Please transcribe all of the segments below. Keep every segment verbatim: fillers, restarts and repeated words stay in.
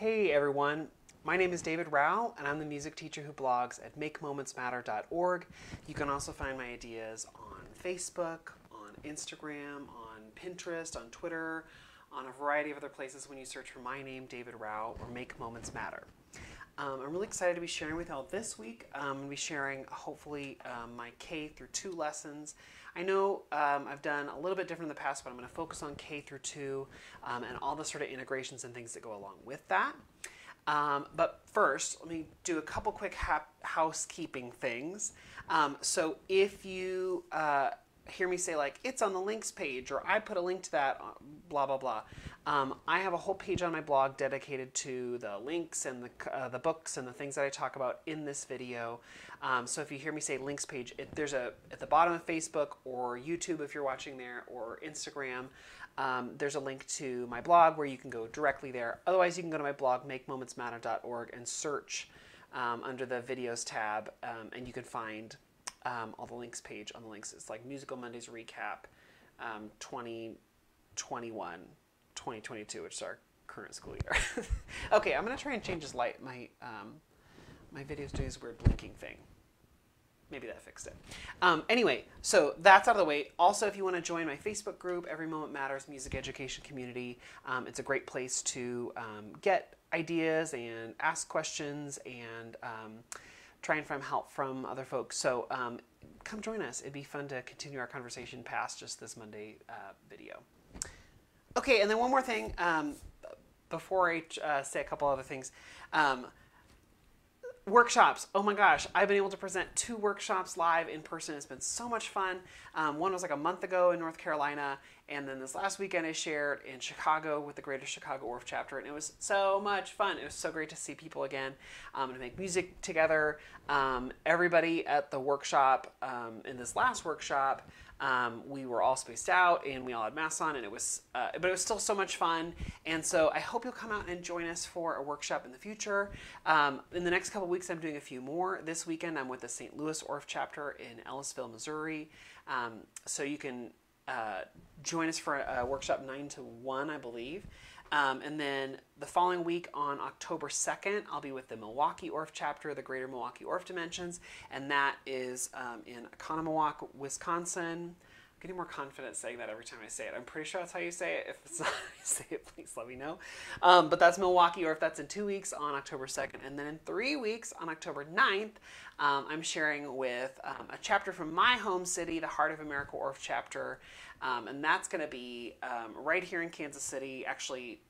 Hey everyone, my name is David Row, and I'm the music teacher who blogs at make moments matter dot org. You can also find my ideas on Facebook, on Instagram, on Pinterest, on Twitter, on a variety of other places when you search for my name, David Row, or Make Moments Matter. Um, I'm really excited to be sharing with y'all this week. I'm going to be sharing, hopefully, um, my K through two lessons. I know um, I've done a little bit different in the past, but I'm going to focus on K through two um, and all the sort of integrations and things that go along with that. Um, but first, let me do a couple quick ha housekeeping things. Um, so if you uh, hear me say, like, it's on the links page, or I put a link to that, blah, blah, blah. Um, I have a whole page on my blog dedicated to the links and the, uh, the books and the things that I talk about in this video. Um, so if you hear me say links page, it, there's a, at the bottom of Facebook or YouTube if you're watching there, or Instagram, um, there's a link to my blog where you can go directly there. Otherwise, you can go to my blog, make moments matter dot org, and search um, under the videos tab, um, and you can find um, all the links page on the links. It's like Musical Mondays Recap um, twenty twenty-one. twenty twenty-two, which is our current school year. Okay, I'm gonna try and change this light. My um, my video's doing this weird blinking thing. Maybe that fixed it. Um, anyway, so that's out of the way. Also, if you want to join my Facebook group, Every Moment Matters Music Education Community, um, it's a great place to um, get ideas and ask questions and um, try and find help from other folks. So um, come join us. It'd be fun to continue our conversation past just this Monday uh, video. Okay, and then one more thing um, before I uh, say a couple other things. Um, workshops. Oh my gosh, I've been able to present two workshops live in person. It's been so much fun. Um, one was like a month ago in North Carolina, and then this last weekend I shared in Chicago with the Greater Chicago Orff chapter, and it was so much fun. It was so great to see people again um, and to make music together. Um, everybody at the workshop, um, in this last workshop, Um, we were all spaced out and we all had masks on, and it was, uh, but it was still so much fun. And so I hope you'll come out and join us for a workshop in the future. Um, in the next couple of weeks, I'm doing a few more. This weekend, I'm with the Saint Louis Orff chapter in Ellisville, Missouri. Um, so you can uh, join us for a, a workshop nine to one, I believe. Um, and then the following week on October second, I'll be with the Milwaukee Orff chapter, the Greater Milwaukee Orff Dimensions, and that is um, in Oconomowoc, Wisconsin. I'm getting more confident saying that every time I say it. I'm pretty sure that's how you say it. If it's not how you say it, please let me know. Um, but that's Milwaukee Orff. That's in two weeks on October second. And then in three weeks on October ninth, um, I'm sharing with um, a chapter from my home city, the Heart of America Orff chapter. Um, and that's going to be um, right here in Kansas City. Actually,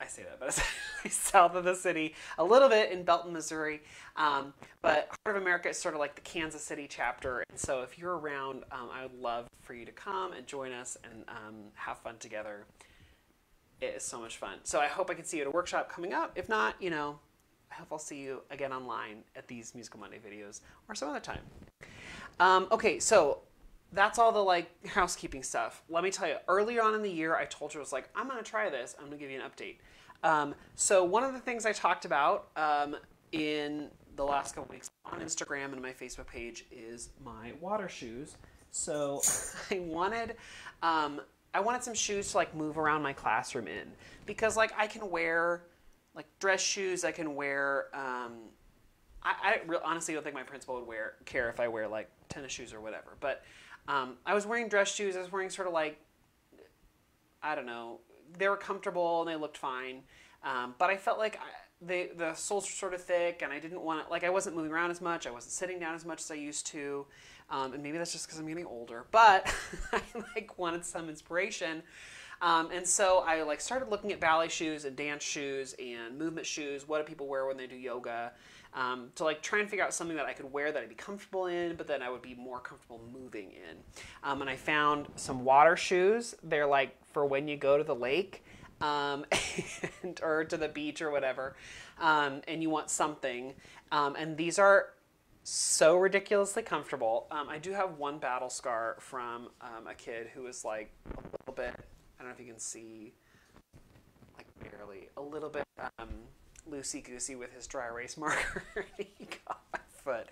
I say that, but it's actually south of the city, a little bit in Belton, Missouri. Um, but Heart of America is sort of like the Kansas City chapter. And so if you're around, um, I would love for you to come and join us and um, have fun together. It is so much fun. So I hope I can see you at a workshop coming up. If not, you know, I hope I'll see you again online at these Musical Monday videos or some other time. Um, okay, so that's all the like housekeeping stuff. Let me tell you, earlier on in the year, I told you, I was like, I'm going to try this. I'm going to give you an update. Um, so one of the things I talked about um, in the last couple weeks on Instagram and my Facebook page is my water shoes. So I wanted, um, I wanted some shoes to like move around my classroom in, because like I can wear like dress shoes. I can wear, um, I, I re- honestly don't think my principal would wear care if I wear like tennis shoes or whatever, but Um, I was wearing dress shoes. I was wearing sort of like, I don't know, they were comfortable and they looked fine. Um, but I felt like I, they, the soles were sort of thick, and I didn't want to, like I wasn't moving around as much. I wasn't sitting down as much as I used to. Um, and maybe that's just because I'm getting older, but I like wanted some inspiration. Um, and so I like started looking at ballet shoes and dance shoes and movement shoes. What do people wear when they do yoga? Um, to like try and figure out something that I could wear that I'd be comfortable in, but then I would be more comfortable moving in. Um, and I found some water shoes. They're like for when you go to the lake um, and, or to the beach or whatever, um, and you want something. Um, and these are so ridiculously comfortable. Um, I do have one battle scar from um, a kid who was like a little bit, I don't know if you can see, like barely, a little bit um, loosey-goosey with his dry erase marker. He got my foot.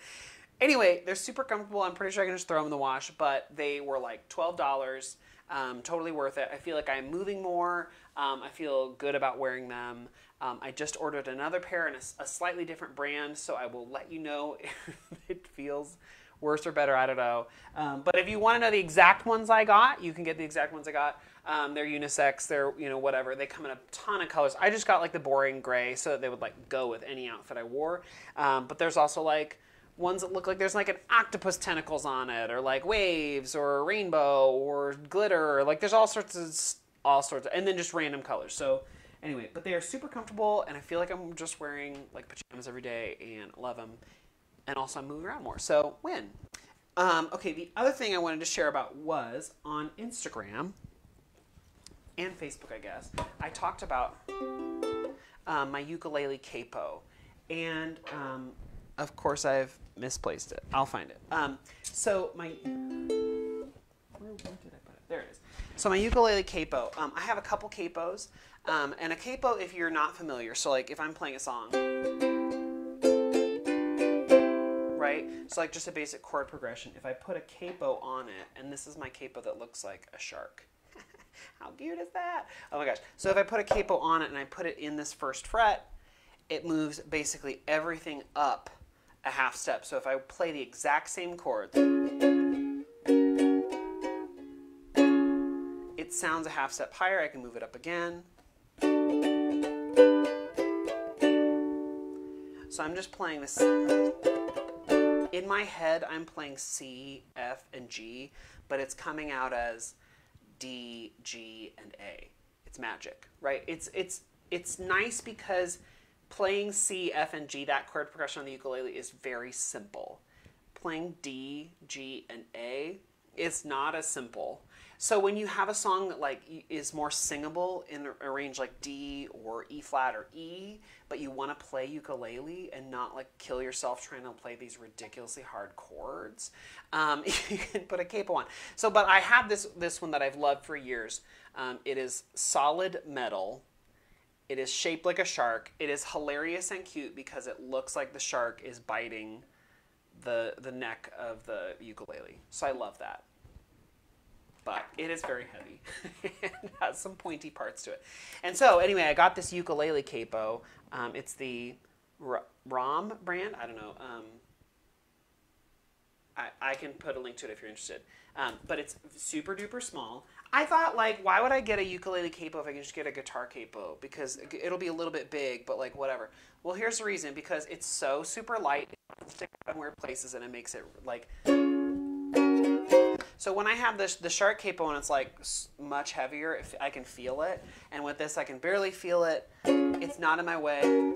Anyway, they're super comfortable. I'm pretty sure I can just throw them in the wash, but they were like twelve dollars. Um, totally worth it. I feel like I'm moving more. Um, I feel good about wearing them. Um, I just ordered another pair in a, a slightly different brand, so I will let you know if it feels worse or better, I don't know. Um, but if you want to know the exact ones I got, you can get the exact ones I got. Um, they're unisex, they're, you know, whatever. They come in a ton of colors. I just got like the boring gray so that they would like go with any outfit I wore. Um, but there's also like ones that look like there's like an octopus tentacles on it, or like waves, or a rainbow, or glitter. Or, like there's all sorts of, all sorts of, and then just random colors. So anyway, but they are super comfortable, and I feel like I'm just wearing like pajamas every day, and I love them. And also I'm moving around more, so win. Um, okay, the other thing I wanted to share about was on Instagram and Facebook, I guess, I talked about um, my ukulele capo. And um, of course I've misplaced it. I'll find it. Um, so my, where did I put it? There it is. So my ukulele capo, um, I have a couple capos. Um, and a capo, if you're not familiar, so like if I'm playing a song, right? So like just a basic chord progression. If I put a capo on it, and this is my capo that looks like a shark. How cute is that? Oh my gosh. So if I put a capo on it and I put it in this first fret, it moves basically everything up a half step. So if I play the exact same chord, it sounds a half step higher. I can move it up again. So I'm just playing this. In my head, I'm playing C, F, and G, but it's coming out as D, G, and A. It's magic, right? It's it's it's nice because playing C, F, and G, that chord progression on the ukulele is very simple. Playing D, G, and A is not as simple. So when you have a song that like is more singable in a range like D or E flat or E, but you want to play ukulele and not like kill yourself trying to play these ridiculously hard chords, um, you can put a capo on. So, but I have this this one that I've loved for years. Um, it is solid metal. It is shaped like a shark. It is hilarious and cute because it looks like the shark is biting the the neck of the ukulele. So I love that. But it is very heavy. It has some pointy parts to it. And so anyway, I got this ukulele capo. Um, it's the R ROM brand. I don't know. Um, I, I can put a link to it if you're interested. Um, but it's super duper small. I thought, like, why would I get a ukulele capo if I can just get a guitar capo? Because it'll be a little bit big, but like whatever. Well, here's the reason. Because it's so super light. It's stick in weird places, and it makes it like... So when I have this, the shark capo and it's like much heavier, if I can feel it. And with this, I can barely feel it. It's not in my way.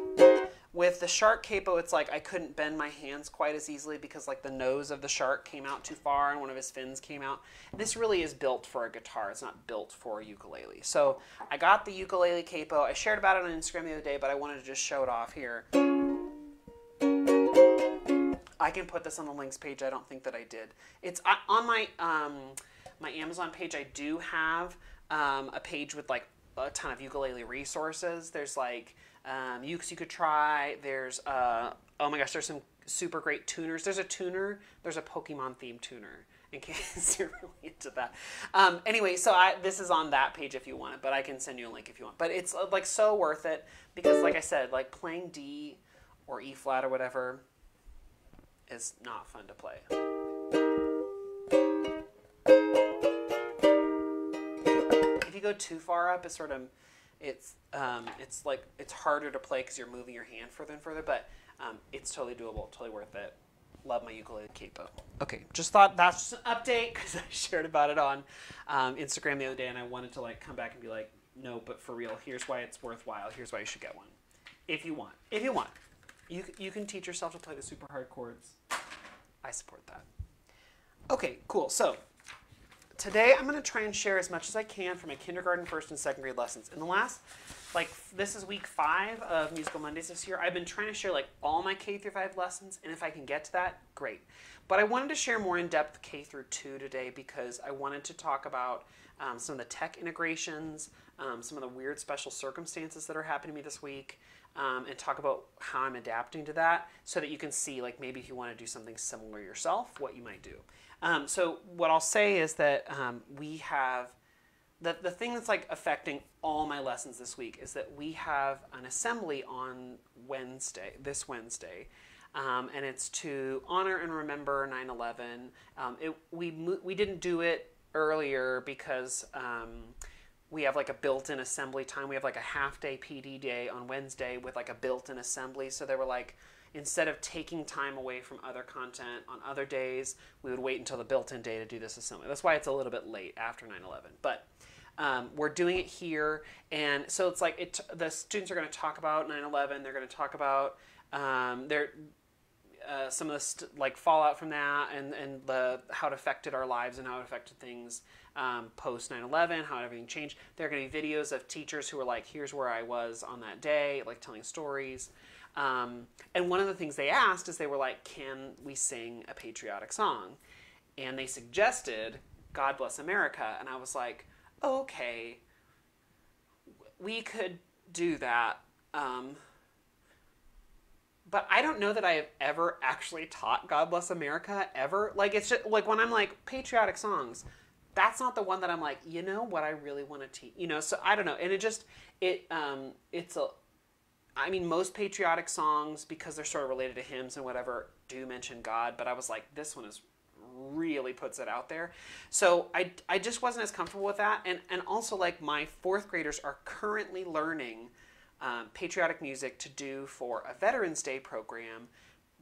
With the shark capo, it's like I couldn't bend my hands quite as easily because like the nose of the shark came out too far and one of his fins came out. This really is built for a guitar. It's not built for a ukulele. So I got the ukulele capo. I shared about it on Instagram the other day, but I wanted to just show it off here. I can put this on the links page. I don't think that I did. It's I, on my um, my Amazon page. I do have um, a page with like a ton of ukulele resources. There's like um, ukes you could try. There's uh, oh my gosh, there's some super great tuners. There's a tuner. There's a Pokemon themed tuner. In case you're really into that. Um, anyway, so I, this is on that page if you want it, but I can send you a link if you want. But it's like so worth it because, like I said, like playing D or E flat or whatever. Is not fun to play. If you go too far up, it's sort of, it's um, it's like it's harder to play because you're moving your hand further and further. But um, it's totally doable, totally worth it. Love my ukulele capo. Okay, just thought that's just an update because I shared about it on um, Instagram the other day, and I wanted to like come back and be like, no, but for real, here's why it's worthwhile. Here's why you should get one, if you want. If you want. You, you can teach yourself to play the super hard chords. I support that. Okay, cool. So today I'm going to try and share as much as I can from my kindergarten, first, and second grade lessons. In the last, like, this is week five of Musical Mondays this year. I've been trying to share, like, all my K through five lessons, and if I can get to that, great. But I wanted to share more in-depth K through two today because I wanted to talk about um, some of the tech integrations, um, some of the weird special circumstances that are happening to me this week, Um, and talk about how I'm adapting to that so that you can see, like, maybe if you want to do something similar yourself, what you might do. Um, so what I'll say is that um, we have the, the thing that's like affecting all my lessons this week is that we have an assembly on Wednesday, this Wednesday, um, and it's to honor and remember nine eleven. Um, it, we, we didn't do it earlier because um, we have like a built-in assembly time. We have like a half-day P D day on Wednesday with like a built-in assembly. So they were like, instead of taking time away from other content on other days, we would wait until the built-in day to do this assembly. That's why it's a little bit late after nine eleven. But um, we're doing it here. And so it's like it, the students are going to talk about nine eleven. They're going to talk about um, their, uh, some of the st like fallout from that and, and the, how it affected our lives and how it affected things um, post nine eleven, how everything changed. There are going to be videos of teachers who are like, here's where I was on that day, like telling stories. Um, and one of the things they asked is they were like, can we sing a patriotic song? And they suggested God Bless America. And I was like, okay, we could do that. Um, but I don't know that I have ever actually taught God Bless America ever. Like, it's just like when I'm like patriotic songs, that's not the one that I'm like, you know what I really want to teach, you know? So I don't know. And it just, it, um, it's a, I mean, most patriotic songs, because they're sort of related to hymns and whatever, do mention God, but I was like, this one is really puts it out there. So I, I just wasn't as comfortable with that. And, and also, like, my fourth graders are currently learning um, patriotic music to do for a Veterans Day program,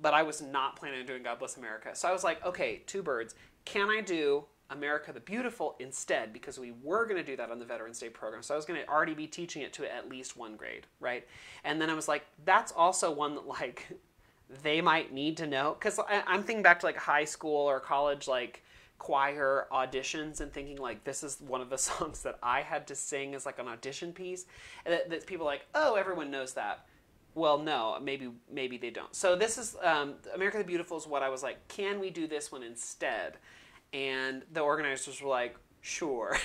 but I was not planning on doing God Bless America. So I was like, okay, two birds. Can I do America the Beautiful instead, because we were going to do that on the Veterans Day program. So I was going to already be teaching it to at least one grade, right? And then I was like, that's also one that like they might need to know, because I'm thinking back to like high school or college like choir auditions and thinking like this is one of the songs that I had to sing as like an audition piece, and that, that people are like, oh, everyone knows that. Well, no, maybe maybe they don't. So this is um, America the Beautiful is what I was like, can we do this one instead? And the organizers were like, sure,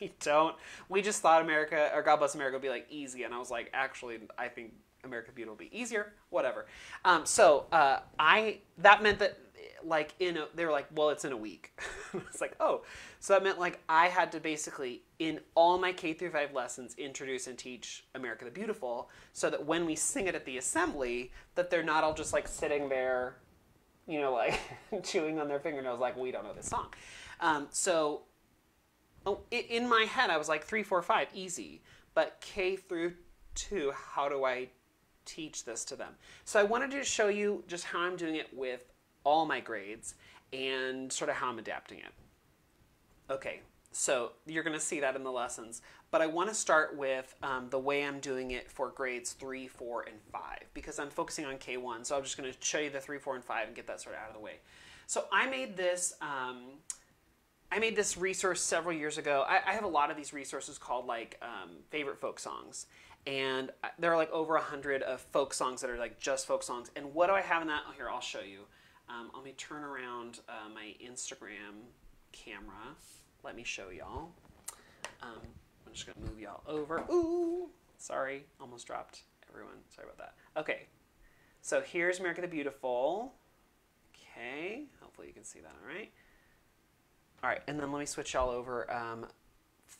we don't. We just thought America, or God Bless America would be like easy. And I was like, actually, I think America the Beautiful will be easier, whatever. Um, so uh, I, that meant that like in, a, they were like, well, it's in a week. It's like, oh. So that meant like I had to basically in all my K through five lessons, introduce and teach America the Beautiful so that when we sing it at the assembly, that they're not all just like sitting there, you know, like chewing on their fingernails, like, we don't know this song. Um, so oh, it, in my head, I was like, three, four, five, easy. But K through two, how do I teach this to them? So I wanted to show you just how I'm doing it with all my grades and sort of how I'm adapting it. Okay, so you're going to see that in the lessons. But I want to start with um, the way I'm doing it for grades three, four, and five, because I'm focusing on K one. So I'm just going to show you the three, four, and five and get that sort of out of the way. So I made this, um, I made this resource several years ago. I, I have a lot of these resources called like um, favorite folk songs. And there are like over a hundred of folk songs that are like just folk songs. And what do I have in that? Oh, here, I'll show you. Um, let me turn around uh, my Instagram camera. Let me show y'all. Um, I'm just gonna move y'all over. Ooh, sorry, almost dropped everyone. Sorry about that. Okay, so here's America the Beautiful. Okay, hopefully you can see that, all right? All right, and then let me switch y'all over um,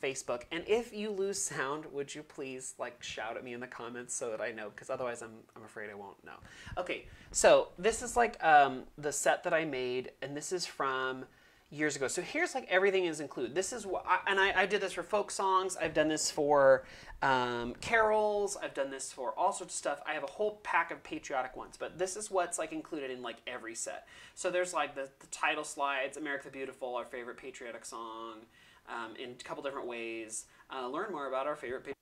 Facebook. And if you lose sound, would you please like shout at me in the comments so that I know, because otherwise I'm, I'm afraid I won't know. Okay, so this is like um, the set that I made, and this is from years ago. So here's like everything is included. This is what, I, and I, I did this for folk songs. I've done this for um, carols. I've done this for all sorts of stuff. I have a whole pack of patriotic ones, but this is what's like included in like every set. So there's like the, the title slides, America the Beautiful, our favorite patriotic song, um, in a couple different ways. Uh, learn more about our favorite patriotic.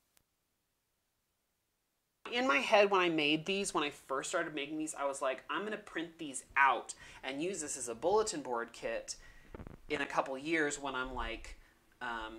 In my head, when I made these, when I first started making these, I was like, I'm gonna print these out and use this as a bulletin board kit in a couple years when I'm like, um,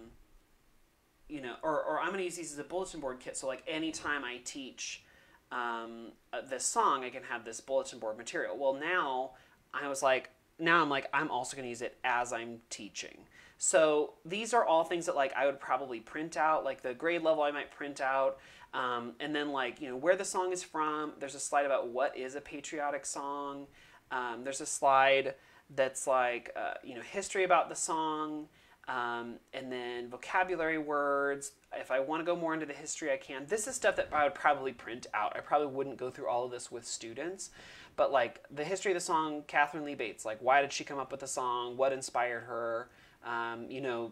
you know, or, or I'm going to use these as a bulletin board kit. So like anytime I teach um, this song, I can have this bulletin board material. Well, now I was like, now I'm like, I'm also going to use it as I'm teaching. So these are all things that like I would probably print out, like the grade level I might print out. Um, and then like, you know, where the song is from, there's a slide about what is a patriotic song. Um, there's a slide that's like, uh, you know, history about the song, Um, and then vocabulary words. If I want to go more into the history, I can. This is stuff that I would probably print out. I probably wouldn't go through all of this with students. But like the history of the song, Katherine Lee Bates, like why did she come up with the song? What inspired her? Um, you know,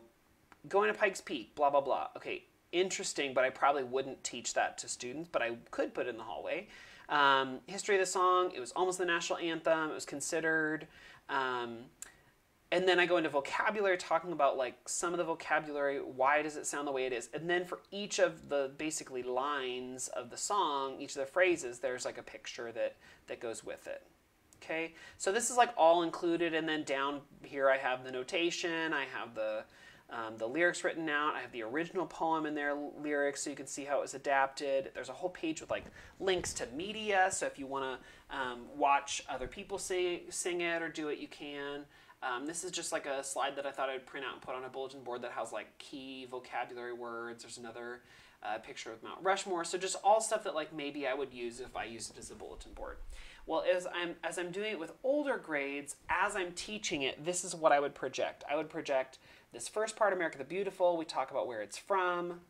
going to Pike's Peak, blah, blah, blah. Okay, interesting, but I probably wouldn't teach that to students, but I could put it in the hallway. Um, history of the song, it was almost the national anthem. It was considered... Um, And then I go into vocabulary, talking about like some of the vocabulary, why does it sound the way it is? And then for each of the basically lines of the song, each of the phrases, there's like a picture that, that goes with it. Okay, so this is like all included. And then down here I have the notation, I have the, um, the lyrics written out, I have the original poem in their lyrics so you can see how it was adapted. There's a whole page with like links to media, so if you want to um, watch other people sing, sing it or do it, you can. Um, this is just like a slide that I thought I'd print out and put on a bulletin board that has like key vocabulary words. There's another uh, picture of Mount Rushmore. So just all stuff that like maybe I would use if I used it as a bulletin board. Well, as I'm, as I'm doing it with older grades, as I'm teaching it, this is what I would project. I would project this first part, America the Beautiful. We talk about where it's from.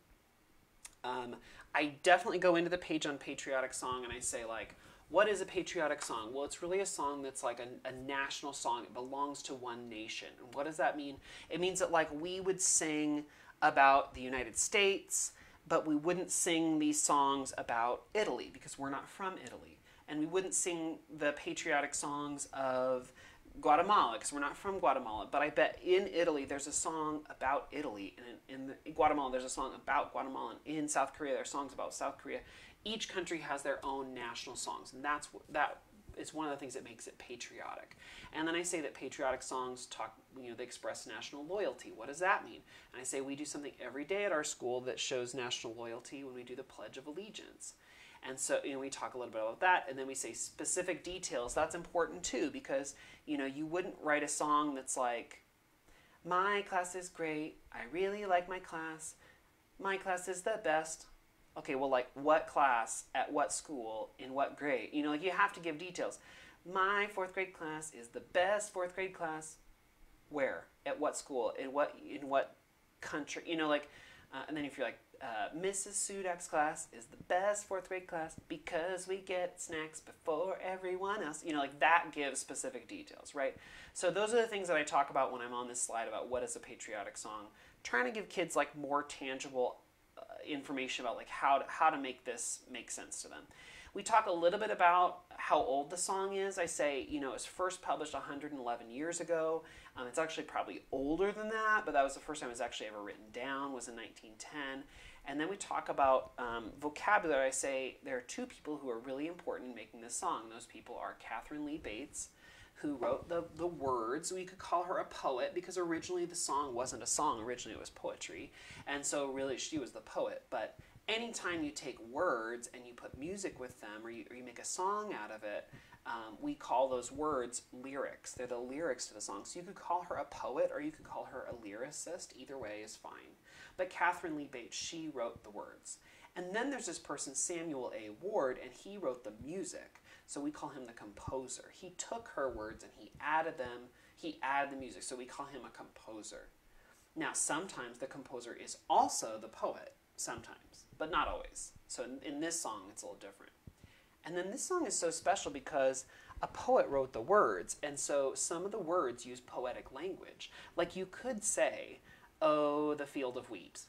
Um, I definitely go into the page on patriotic song and I say like, what is a patriotic song? Well, it's really a song that's like a, a national song. It belongs to one nation. And what does that mean? It means that like we would sing about the United States, but we wouldn't sing these songs about Italy because we're not from Italy. And we wouldn't sing the patriotic songs of Guatemala because we're not from Guatemala. But I bet in Italy there's a song about Italy. And in, in, in Guatemala there's a song about Guatemala. And in South Korea there's songs about South Korea. Each country has their own national songs, and that's that is one of the things that makes it patriotic. And then I say that patriotic songs talk, you know, they express national loyalty. What does that mean? And I say we do something every day at our school that shows national loyalty when we do the Pledge of Allegiance. And so, you know, we talk a little bit about that, and then we say specific details. That's important too, because, you know, you wouldn't write a song that's like, my class is great, I really like my class, my class is the best. Okay, well, like what class, at what school, in what grade? You know, like you have to give details. My fourth grade class is the best fourth grade class. Where? At what school? In what in what country? You know, like, uh, and then if you're like, uh, Missus Sudak's class is the best fourth grade class because we get snacks before everyone else. You know, like that gives specific details, right? So those are the things that I talk about when I'm on this slide about what is a patriotic song. Trying to give kids like more tangible information about like how to, how to make this make sense to them. We talk a little bit about how old the song is. I say, you know, it was first published one hundred eleven years ago. Um, it's actually probably older than that, but that was the first time it was actually ever written down, was in nineteen ten. And then we talk about um, vocabulary. I say there are two people who are really important in making this song. Those people are Katherine Lee Bates, who wrote the, the words. We could call her a poet because originally the song wasn't a song. Originally it was poetry. And so really she was the poet. But anytime you take words and you put music with them, or you, or you make a song out of it, um, we call those words lyrics. They're the lyrics to the song. So you could call her a poet or you could call her a lyricist. Either way is fine. But Katherine Lee Bates, she wrote the words. And then there's this person, Samuel A. Ward, and he wrote the music. So we call him the composer. He took her words and he added them. He added the music. So we call him a composer. Now, sometimes the composer is also the poet. Sometimes, but not always. So in, in this song, it's a little different. And then this song is so special because a poet wrote the words. And so some of the words use poetic language. Like you could say, oh, the field of wheat,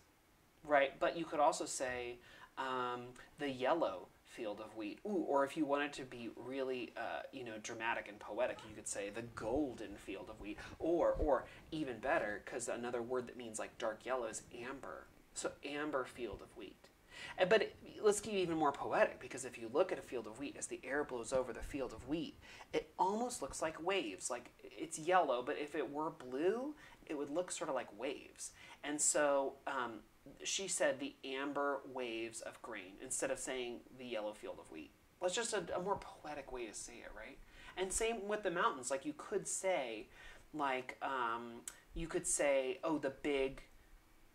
right? But you could also say, um, the yellow field of wheat. Ooh, or if you wanted to be really, uh, you know, dramatic and poetic, you could say the golden field of wheat, or, or even better, because another word that means like dark yellow is amber. So amber field of wheat. And, but it, let's get even more poetic, because if you look at a field of wheat, as the air blows over the field of wheat, it almost looks like waves. Like it's yellow, but if it were blue, it would look sort of like waves. And so, um, she said the amber waves of grain instead of saying the yellow field of wheat. Well, it's just a, a more poetic way to say it, right? And same with the mountains. Like you could say, like, um, you could say, oh, the big,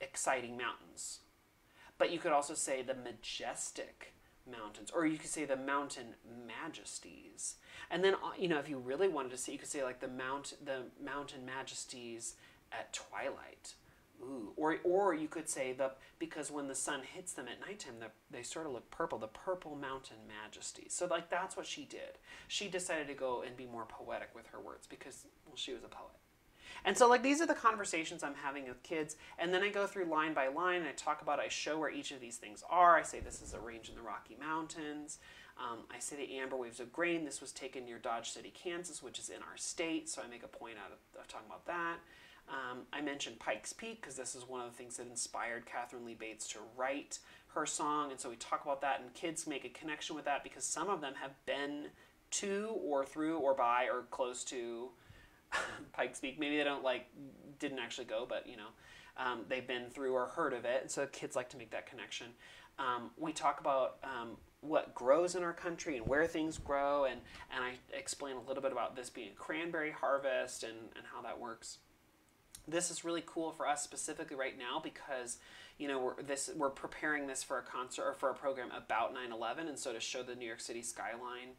exciting mountains. But you could also say the majestic mountains, or you could say the mountain majesties. And then, you know, if you really wanted to say, you could say like the mount, the mountain majesties at twilight. ooh. Or, or you could say, the because when the sun hits them at nighttime, the, they sort of look purple, the purple mountain majesty. So like that's what she did. She decided to go and be more poetic with her words because, well, she was a poet. And so like these are the conversations I'm having with kids, and then I go through line by line and I talk about, I show where each of these things are. I say this is a range in the Rocky Mountains. Um, I say the amber waves of grain, this was taken near Dodge City, Kansas, which is in our state, so I make a point out of, of talking about that. Um, I mentioned Pike's Peak because this is one of the things that inspired Katherine Lee Bates to write her song, and so we talk about that, and kids make a connection with that because some of them have been to or through or by or close to Pike's Peak. Maybe they don't like, didn't actually go, but you know, um, they've been through or heard of it, and so kids like to make that connection. Um, we talk about um, what grows in our country and where things grow, and, and I explain a little bit about this being a cranberry harvest and, and how that works. This is really cool for us specifically right now because, you know, we're, this, we're preparing this for a concert or for a program about nine eleven, and so to show the New York City skyline.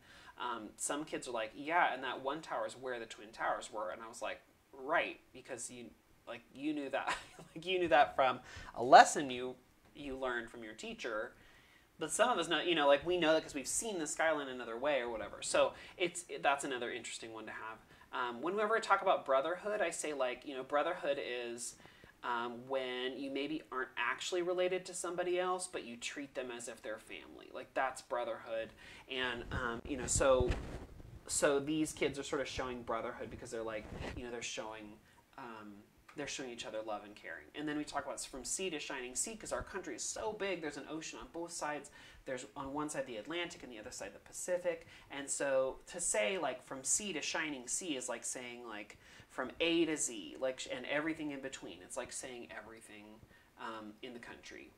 Um, some kids are like, yeah, and that one tower is where the Twin Towers were, and I was like, right, because you like you knew that like you knew that from a lesson you you learned from your teacher, but some of us know, you know, like we know that because we've seen the skyline another way or whatever. So it's it, that's another interesting one to have. Um, whenever I talk about brotherhood, I say like, you know, brotherhood is um, when you maybe aren't actually related to somebody else, but you treat them as if they're family. Like that's brotherhood. And, um, you know, so, so these kids are sort of showing brotherhood because they're like, you know, they're showing, um, they're showing each other love and caring. And then we talk about from sea to shining sea because our country is so big. There's an ocean on both sides. There's on one side the Atlantic and the other side the Pacific. And so to say like from sea to shining sea is like saying like from A to Z, like, and everything in between. It's like saying everything um, in the country.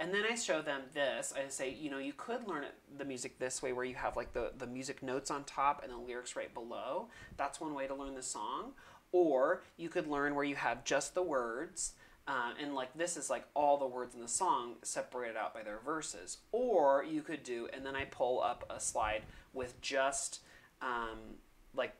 And then I show them this. I say, you know, you could learn the music this way where you have like the, the music notes on top and the lyrics right below. That's one way to learn the song. Or you could learn where you have just the words. Um, and like this is like all the words in the song separated out by their verses, or you could do, and then I pull up a slide with just um, like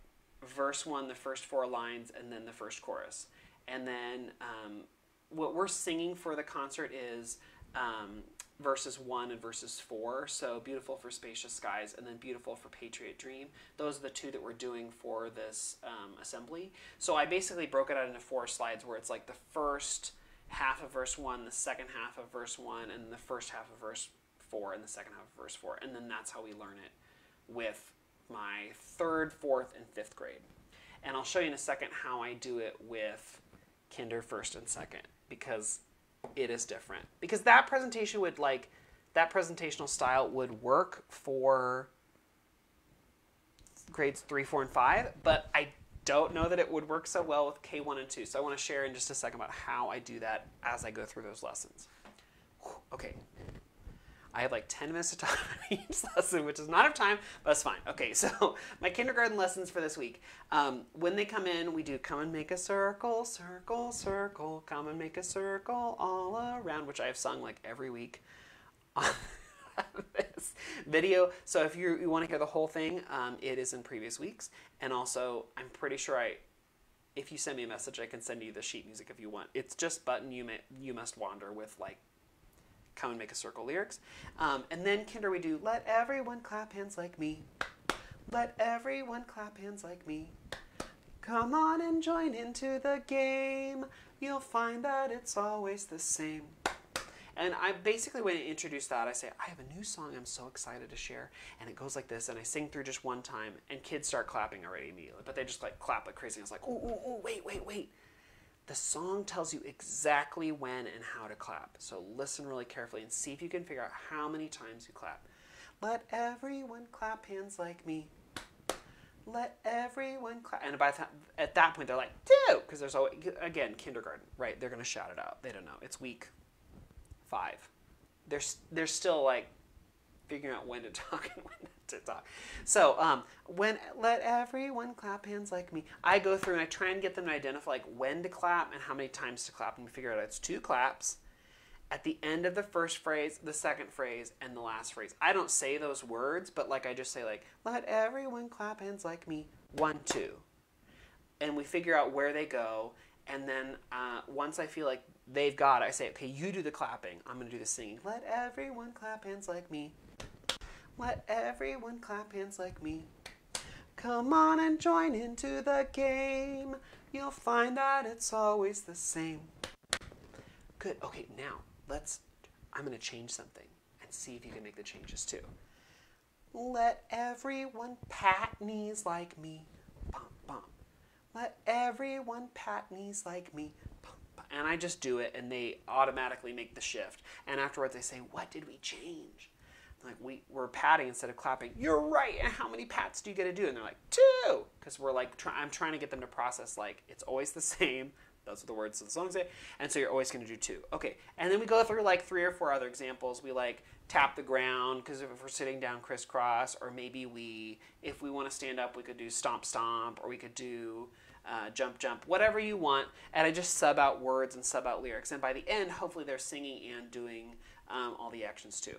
verse one, the first four lines, and then the first chorus. And then um, what we're singing for the concert is um, verses one and verses four. So Beautiful for Spacious Skies and then Beautiful for Patriot Dream. Those are the two that we're doing for this um, assembly. So I basically broke it out into four slides where it's like the first half of verse one, the second half of verse one, and the first half of verse four, and the second half of verse four. And then that's how we learn it with my third, fourth, and fifth grade. And I'll show you in a second how I do it with kinder first and second because it is different, because that presentation would like that presentational style would work for grades three, four, and five, but I don't know that it would work so well with K one and two. So I want to share in just a second about how I do that as I go through those lessons. Whew, okay. I have like ten minutes of time for each lesson, which is not enough time, but it's fine. Okay, so my kindergarten lessons for this week. Um, when they come in, we do come and make a circle, circle, circle, come and make a circle all around, which I have sung like every week on this video. So if you, you want to hear the whole thing, um, it is in previous weeks. And also, I'm pretty sure I, if you send me a message, I can send you the sheet music if you want. It's just Button You, may, you Must Wander with like Come and Make a Circle lyrics. Um, and then kinder we do, let everyone clap hands like me. Let everyone clap hands like me. Come on and join into the game. You'll find that it's always the same. And I basically, when I introduce that, I say, I have a new song I'm so excited to share. And it goes like this, and I sing through just one time, and kids start clapping already immediately. But they just like clap like crazy. And I was like, ooh, ooh, ooh, wait, wait, wait. The song tells you exactly when and how to clap. So listen really carefully and see if you can figure out how many times you clap. Let everyone clap hands like me. Let everyone clap. And by th at that point, they're like, two, because there's always, again, kindergarten, right? They're going to shout it out. They don't know. It's week five. They're, they're still like figuring out when to talk and when not to talk. So um, when let everyone clap hands like me, I go through and I try and get them to identify like when to clap and how many times to clap, and we figure out it's two claps at the end of the first phrase, the second phrase, and the last phrase. I don't say those words, but like I just say like, let everyone clap hands like me, one, two. And we figure out where they go, And then uh, once I feel like they've got it, I say, okay, you do the clapping. I'm going to do the singing. Let everyone clap hands like me. Let everyone clap hands like me. Come on and join into the game. You'll find that it's always the same. Good. Okay, now let's, I'm going to change something and see if you can make the changes too. Let everyone pat knees like me. Pom, pom. Let everyone pat knees like me. Pom, pom. And I just do it, and they automatically make the shift. And afterwards, they say, what did we change? I'm like, we were patting instead of clapping. You're right. And how many pats do you get to do? And they're like, two. Because we're like, try I'm trying to get them to process, like, it's always the same. Those are the words of the song say. And so you're always going to do two. Okay. And then we go through like three or four other examples. We like tap the ground because if we're sitting down crisscross, or maybe we, if we want to stand up, we could do stomp, stomp, or we could do uh, jump, jump, whatever you want. And I just sub out words and sub out lyrics. And by the end, hopefully they're singing and doing um, all the actions too.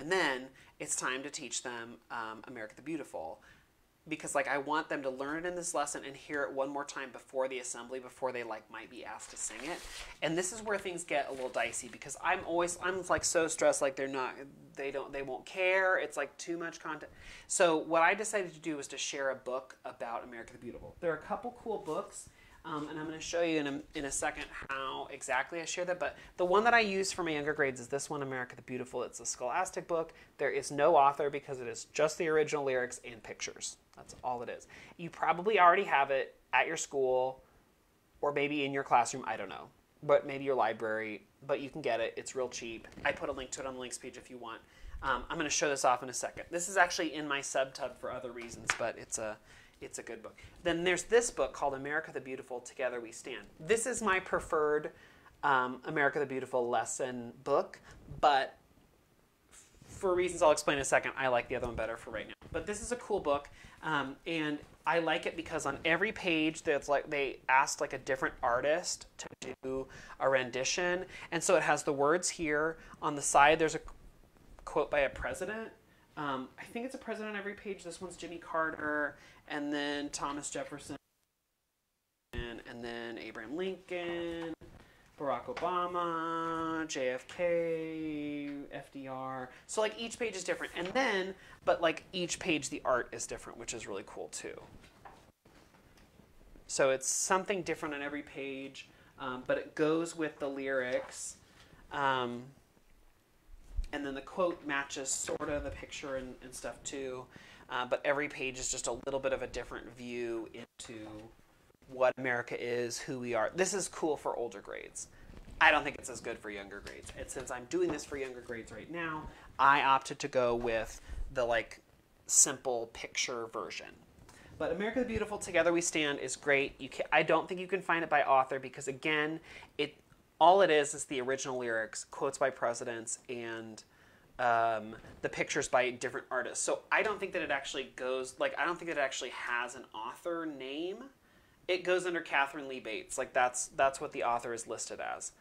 And then it's time to teach them um, America the Beautiful. Because like I want them to learn it in this lesson and hear it one more time before the assembly, before they like might be asked to sing it. And this is where things get a little dicey because I'm always, I'm like so stressed, like they're not, they don't, they won't care. It's like too much content. So what I decided to do was to share a book about America the Beautiful. There are a couple cool books, um, and I'm going to show you in a, in a second how exactly I share that. But the one that I use for my younger grades is this one, America the Beautiful. It's a Scholastic book. There is no author because it is just the original lyrics and pictures. That's all it is. You probably already have it at your school or maybe in your classroom. I don't know. But maybe your library. But you can get it. It's real cheap. I put a link to it on the links page if you want. Um, I'm going to show this off in a second. This is actually in my subtub for other reasons, but it's a, it's a good book. Then there's this book called America the Beautiful, Together We Stand. This is my preferred um, America the Beautiful lesson book, but for reasons I'll explain in a second, I like the other one better for right now. But this is a cool book, um, and I like it because on every page that's like they asked like a different artist to do a rendition, and so it has the words here. On the side, there's a quote by a president. Um, I think it's a president on every page. This one's Jimmy Carter, and then Thomas Jefferson, and, and then Abraham Lincoln, Barack Obama, J F K, F D R. So like each page is different. And then, but like each page, the art is different, which is really cool too. So it's something different on every page, um, but it goes with the lyrics. Um, and then the quote matches sort of the picture and, and stuff too. Uh, but every page is just a little bit of a different view into what America is, who we are. This is cool for older grades. I don't think it's as good for younger grades. And since I'm doing this for younger grades right now, I opted to go with the like simple picture version. But America the Beautiful, Together We Stand is great. You can, I don't think you can find it by author because again, it all it is is the original lyrics, quotes by presidents, and um, the pictures by different artists. So I don't think that it actually goes, like I don't think that it actually has an author name. It goes under Katherine Lee Bates. Like that's that's what the author is listed as.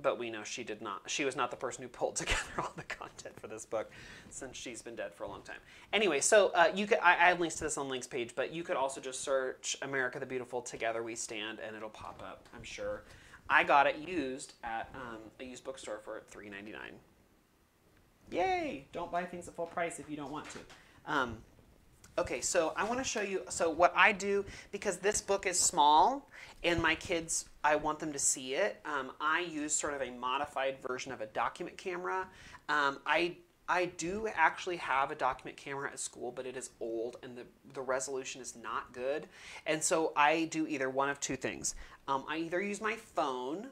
But we know she did not. She was not the person who pulled together all the content for this book, since she's been dead for a long time. Anyway, so uh, you could, I, I have links to this on the links page, but you could also just search America the Beautiful, Together We Stand, and it'll pop up. I'm sure. I got it used at um, a used bookstore for three ninety-nine. Yay! Don't buy things at full price if you don't want to. Um, Okay, so I want to show you, so what I do, because this book is small and my kids, I want them to see it, um, I use sort of a modified version of a document camera. Um, I, I do actually have a document camera at school, but it is old and the, the resolution is not good. And so I do either one of two things. Um, I either use my phone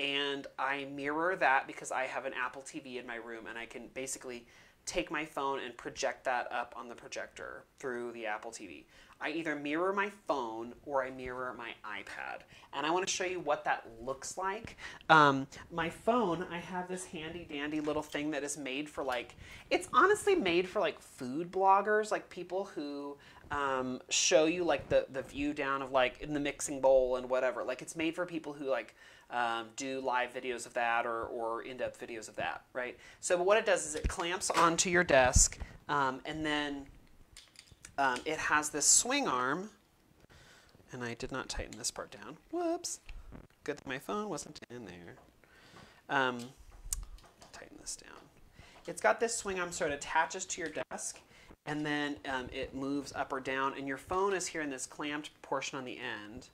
and I mirror that because I have an Apple T V in my room and I can basically take my phone and project that up on the projector through the Apple T V. I either mirror my phone or I mirror my iPad. And I want to show you what that looks like. Um, my phone, I have this handy dandy little thing that is made for like, it's honestly made for like food bloggers, like people who um, show you like the, the view down of like in the mixing bowl and whatever. Like it's made for people who like Um, do live videos of that or, or in-depth videos of that, right? So but what it does is it clamps onto your desk, um, and then um, it has this swing arm and I did not tighten this part down. Whoops. Good that my phone wasn't in there. Um, tighten this down. It's got this swing arm, so it attaches to your desk, and then um, it moves up or down, and your phone is here in this clamped portion on the end,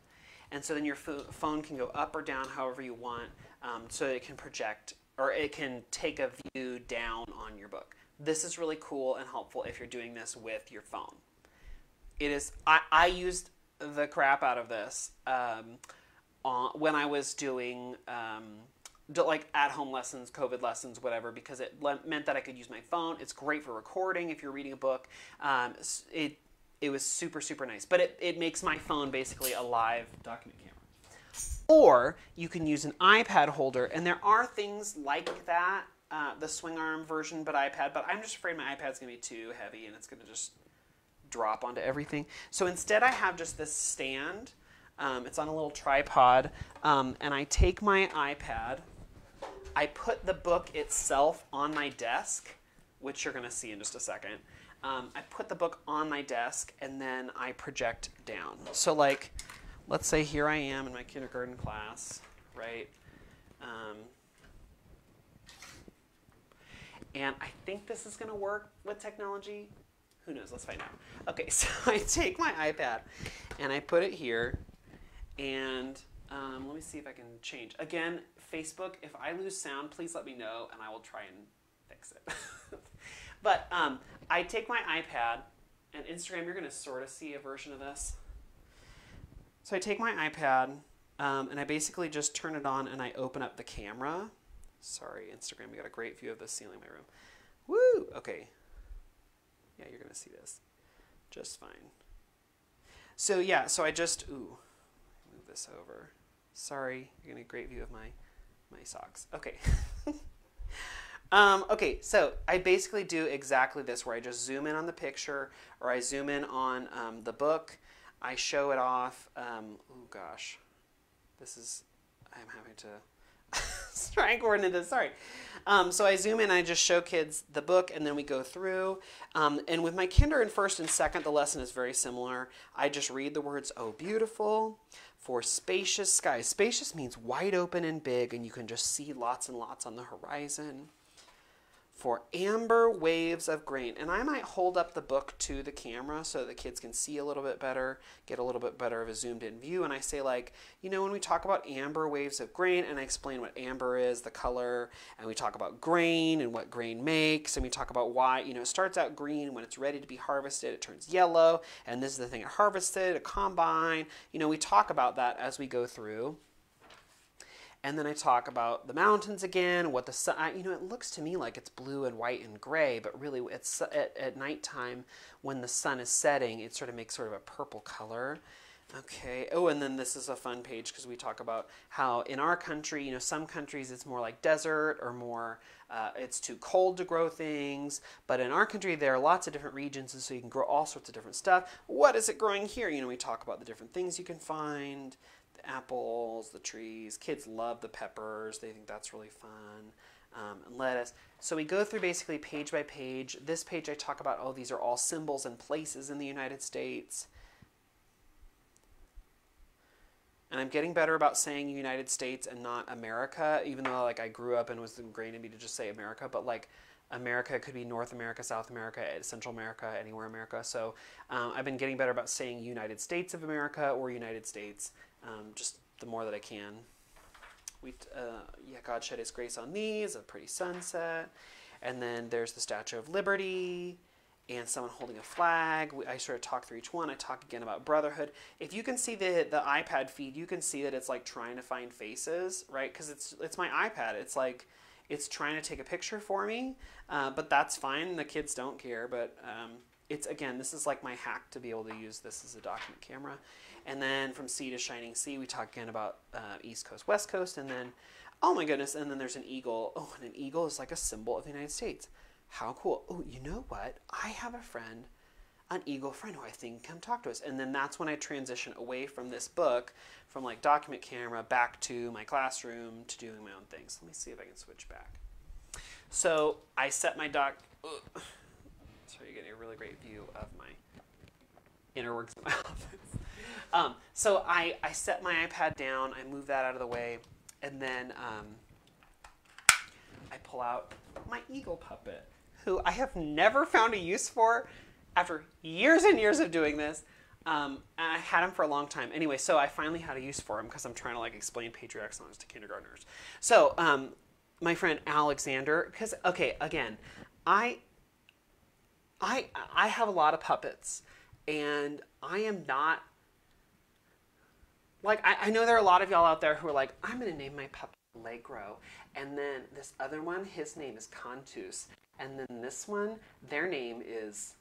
and so then your pho phone can go up or down however you want, um, so it can project, or it can take a view down on your book. This is really cool and helpful if you're doing this with your phone. It is, I, I used the crap out of this um, on, when I was doing um, like at-home lessons, COVID lessons, whatever, because it meant that I could use my phone. It's great for recording if you're reading a book. Um, it, it was super, super nice. But it, it makes my phone basically a live document camera. Or you can use an iPad holder, and there are things like that, uh, the swing arm version, but iPad. But I'm just afraid my iPad's going to be too heavy, and it's going to just drop onto everything. So instead I have just this stand. Um, it's on a little tripod, um, and I take my iPad. I put the book itself on my desk, which you're going to see in just a second. Um, I put the book on my desk, and then I project down. So like, let's say here I am in my kindergarten class, right? Um, and I think this is going to work with technology. Who knows? Let's find out. Okay, so I take my iPad, and I put it here, and um, let me see if I can change. Again, Facebook, if I lose sound, please let me know, and I will try and fix it. But um, I take my iPad, and Instagram, you're going to sort of see a version of this. So I take my iPad, um, and I basically just turn it on, and I open up the camera. Sorry, Instagram, we got a great view of the ceiling of my room. Woo! Okay. Yeah, you're going to see this just fine. So yeah, so I just, ooh, move this over. Sorry, you're getting a great view of my, my socks. Okay. um, okay, so I basically do exactly this, where I just zoom in on the picture, or I zoom in on um, the book. I show it off. Um, oh gosh, this is, I'm having to try and coordinate this, sorry. Um, so I zoom in, I just show kids the book, and then we go through. Um, and with my kinder in first and second, the lesson is very similar. I just read the words, "Oh, beautiful," for "spacious sky." Spacious means wide open and big, and you can just see lots and lots on the horizon. For "amber waves of grain." And I might hold up the book to the camera so that the kids can see a little bit better, get a little bit better of a zoomed in view. And I say, like, you know, when we talk about amber waves of grain, and I explain what amber is, the color, and we talk about grain and what grain makes, and we talk about why, you know, it starts out green. When it's ready to be harvested, it turns yellow. And this is the thing it harvested, a combine. You know, we talk about that as we go through. And then I talk about the mountains again, what the sun, you know, it looks to me like it's blue and white and gray, but really it's at, at nighttime when the sun is setting, it sort of makes sort of a purple color. Okay. Oh, and then this is a fun page because we talk about how in our country, you know, some countries it's more like desert or more, uh, it's too cold to grow things. But in our country, there are lots of different regions, and so you can grow all sorts of different stuff. What is it growing here? You know, we talk about the different things you can find. Apples, the trees. Kids love the peppers. They think that's really fun. Um, and lettuce. So we go through basically page by page. This page I talk about, oh, these are all symbols and places in the United States. And I'm getting better about saying United States and not America, even though like I grew up and it was ingrained in me to just say America, but like America could be North America, South America, Central America, anywhere America. So um, I've been getting better about saying United States of America or United States. Um, just the more that I can. We, uh, yeah, God shed his grace on these, a pretty sunset. And then there's the Statue of Liberty and someone holding a flag. We, I sort of talk through each one. I talk again about brotherhood. If you can see the, the iPad feed, you can see that it's like trying to find faces, right? Because it's, it's my iPad. It's like, it's trying to take a picture for me, uh, but that's fine. The kids don't care, but um, it's, again, this is like my hack to be able to use this as a document camera. And then from sea to shining sea, we talk again about uh, East Coast, West Coast, and then, oh my goodness, and then there's an eagle. Oh, and an eagle is like a symbol of the United States. How cool. Oh, you know what? I have a friend, an eagle friend, who I think can come talk to us. And then that's when I transition away from this book, from like document camera, back to my classroom to doing my own things. Let me see if I can switch back. So I set my doc. Ugh. So you're getting a really great view of my inner works of my office. Um, so I, I set my iPad down, I move that out of the way, and then um, I pull out my eagle puppet, who I have never found a use for after years and years of doing this. Um, and I had him for a long time. Anyway, so I finally had a use for him because I'm trying to like explain patriotic songs to kindergartners. So um, my friend Alexander, because, okay, again, I, I, I have a lot of puppets, and I am not, like, I, I know there are a lot of y'all out there who are like, I'm going to name my puppet Legro, and then this other one, his name is Contus, and then this one, their name is...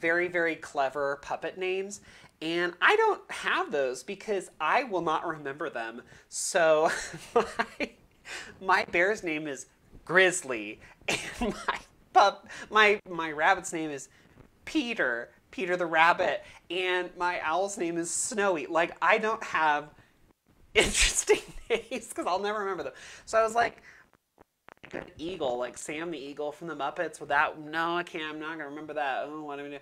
very, very clever puppet names, and I don't have those because I will not remember them. So my, my bear's name is Grizzly, and my pup, my my rabbit's name is Peter, Peter the Rabbit, and my owl's name is Snowy. Like, I don't have interesting names because I'll never remember them. So I was like, an eagle, like Sam the Eagle from the Muppets, without, no, I can't, I'm not gonna remember that. Oh, what am I doing?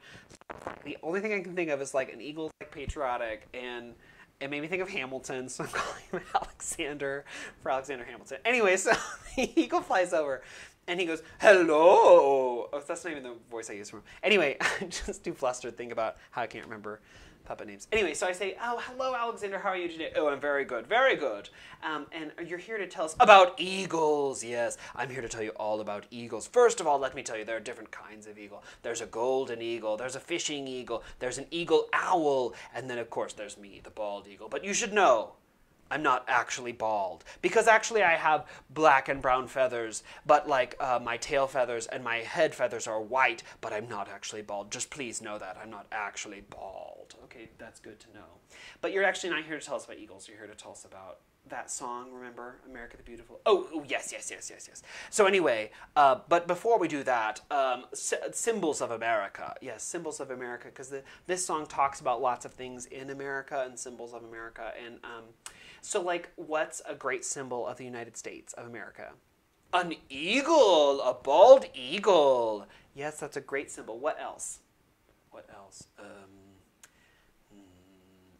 The only thing I can think of is like an eagle, like patriotic, and it made me think of Hamilton, so I'm calling him Alexander for Alexander Hamilton. Anyway, so the eagle flies over and he goes, hello. Oh, that's not even the voice I use for him. Anyway, I just do flustered thing about how I can't remember puppet names. Anyway, so I say, oh, hello, Alexander, how are you today? Oh, I'm very good, very good. Um, and you're here to tell us about eagles. Yes, I'm here to tell you all about eagles. First of all, let me tell you, there are different kinds of eagle. There's a golden eagle, there's a fishing eagle, there's an eagle owl, and then, of course, there's me, the bald eagle. But you should know, I'm not actually bald, because actually I have black and brown feathers, but like uh, my tail feathers and my head feathers are white, but I'm not actually bald. Just please know that, I'm not actually bald. Okay, that's good to know. But you're actually not here to tell us about eagles, you're here to tell us about that song, remember? America the Beautiful. Oh, oh yes, yes, yes, yes, yes. So anyway, uh, but before we do that, um, symbols of America. Yes, symbols of America, because this song talks about lots of things in America and symbols of America. And um, so, like, what's a great symbol of the United States of America? An eagle, a bald eagle. Yes, that's a great symbol. What else? What else? Um...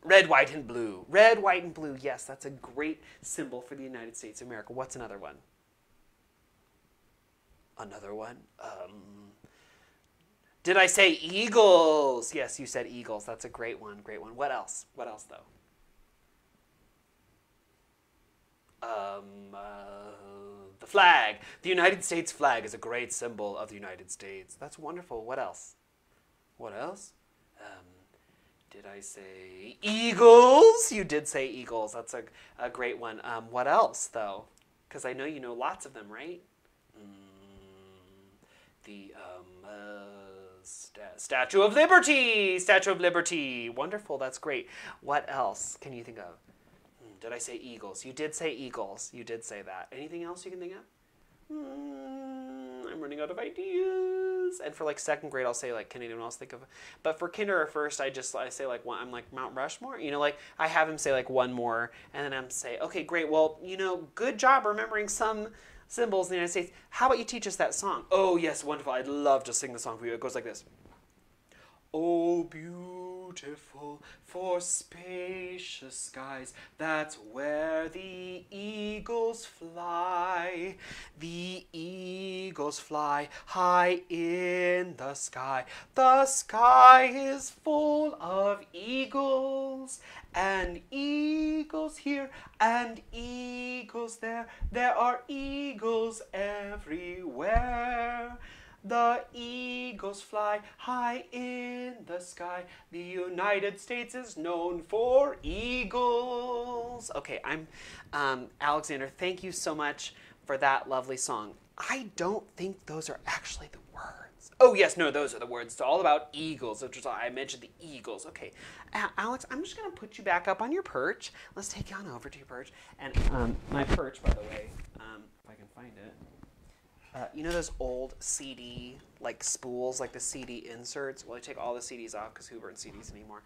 Red, white, and blue. Red, white, and blue. Yes, that's a great symbol for the United States of America. What's another one? Another one? Um, did I say eagles? Yes, you said eagles. That's a great one. Great one. What else? What else, though? Um, uh, the flag. The United States flag is a great symbol of the United States. That's wonderful. What else? What else? Um, Did I say eagles? You did say eagles. That's a, a great one. Um, what else, though? Because I know you know lots of them, right? Mm, the um, uh, st- Statue of Liberty! Statue of Liberty. Wonderful. That's great. What else can you think of? Mm, did I say eagles? You did say eagles. You did say that. Anything else you can think of? Mm, I'm running out of ideas. And for like second grade, I'll say like, can anyone else think of? But for kinder or first, I just I say like one. I'm like Mount Rushmore, you know, like I have him say like one more, and then I'm say, okay, great. Well, you know, good job remembering some symbols in the United States. How about you teach us that song? Oh yes, wonderful. I'd love to sing the song for you. It goes like this. Oh, beautiful for spacious skies, that's where the eagles fly. The eagles fly high in the sky. The sky is full of eagles, and eagles here, and eagles there. There are eagles everywhere. The eagles fly high in the sky. The United States is known for eagles. Okay, I'm um, Alexander. Thank you so much for that lovely song. I don't think those are actually the words. Oh, yes, no, those are the words. It's all about eagles. I mentioned the eagles. Okay, Alex, I'm just going to put you back up on your perch. Let's take you on over to your perch. And um, my perch, by the way, um, if I can find it. Uh, you know those old C D, like, spools, like the C D inserts? Well, I take all the C Ds off because who burns C Ds anymore?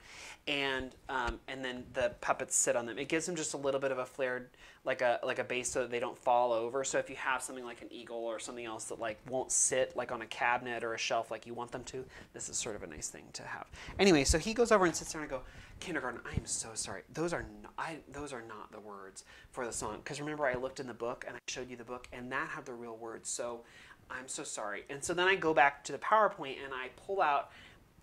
And um, and then the puppets sit on them. It gives them just a little bit of a flared, like a like a base so that they don't fall over. So if you have something like an eagle or something else that, like, won't sit, like, on a cabinet or a shelf like you want them to, this is sort of a nice thing to have. Anyway, so he goes over and sits there and I go, kindergarten, I am so sorry. Those are not, I, those are not the words for the song. Because remember, I looked in the book and I showed you the book, and that had the real words. So I'm so sorry. And so then I go back to the PowerPoint and I pull out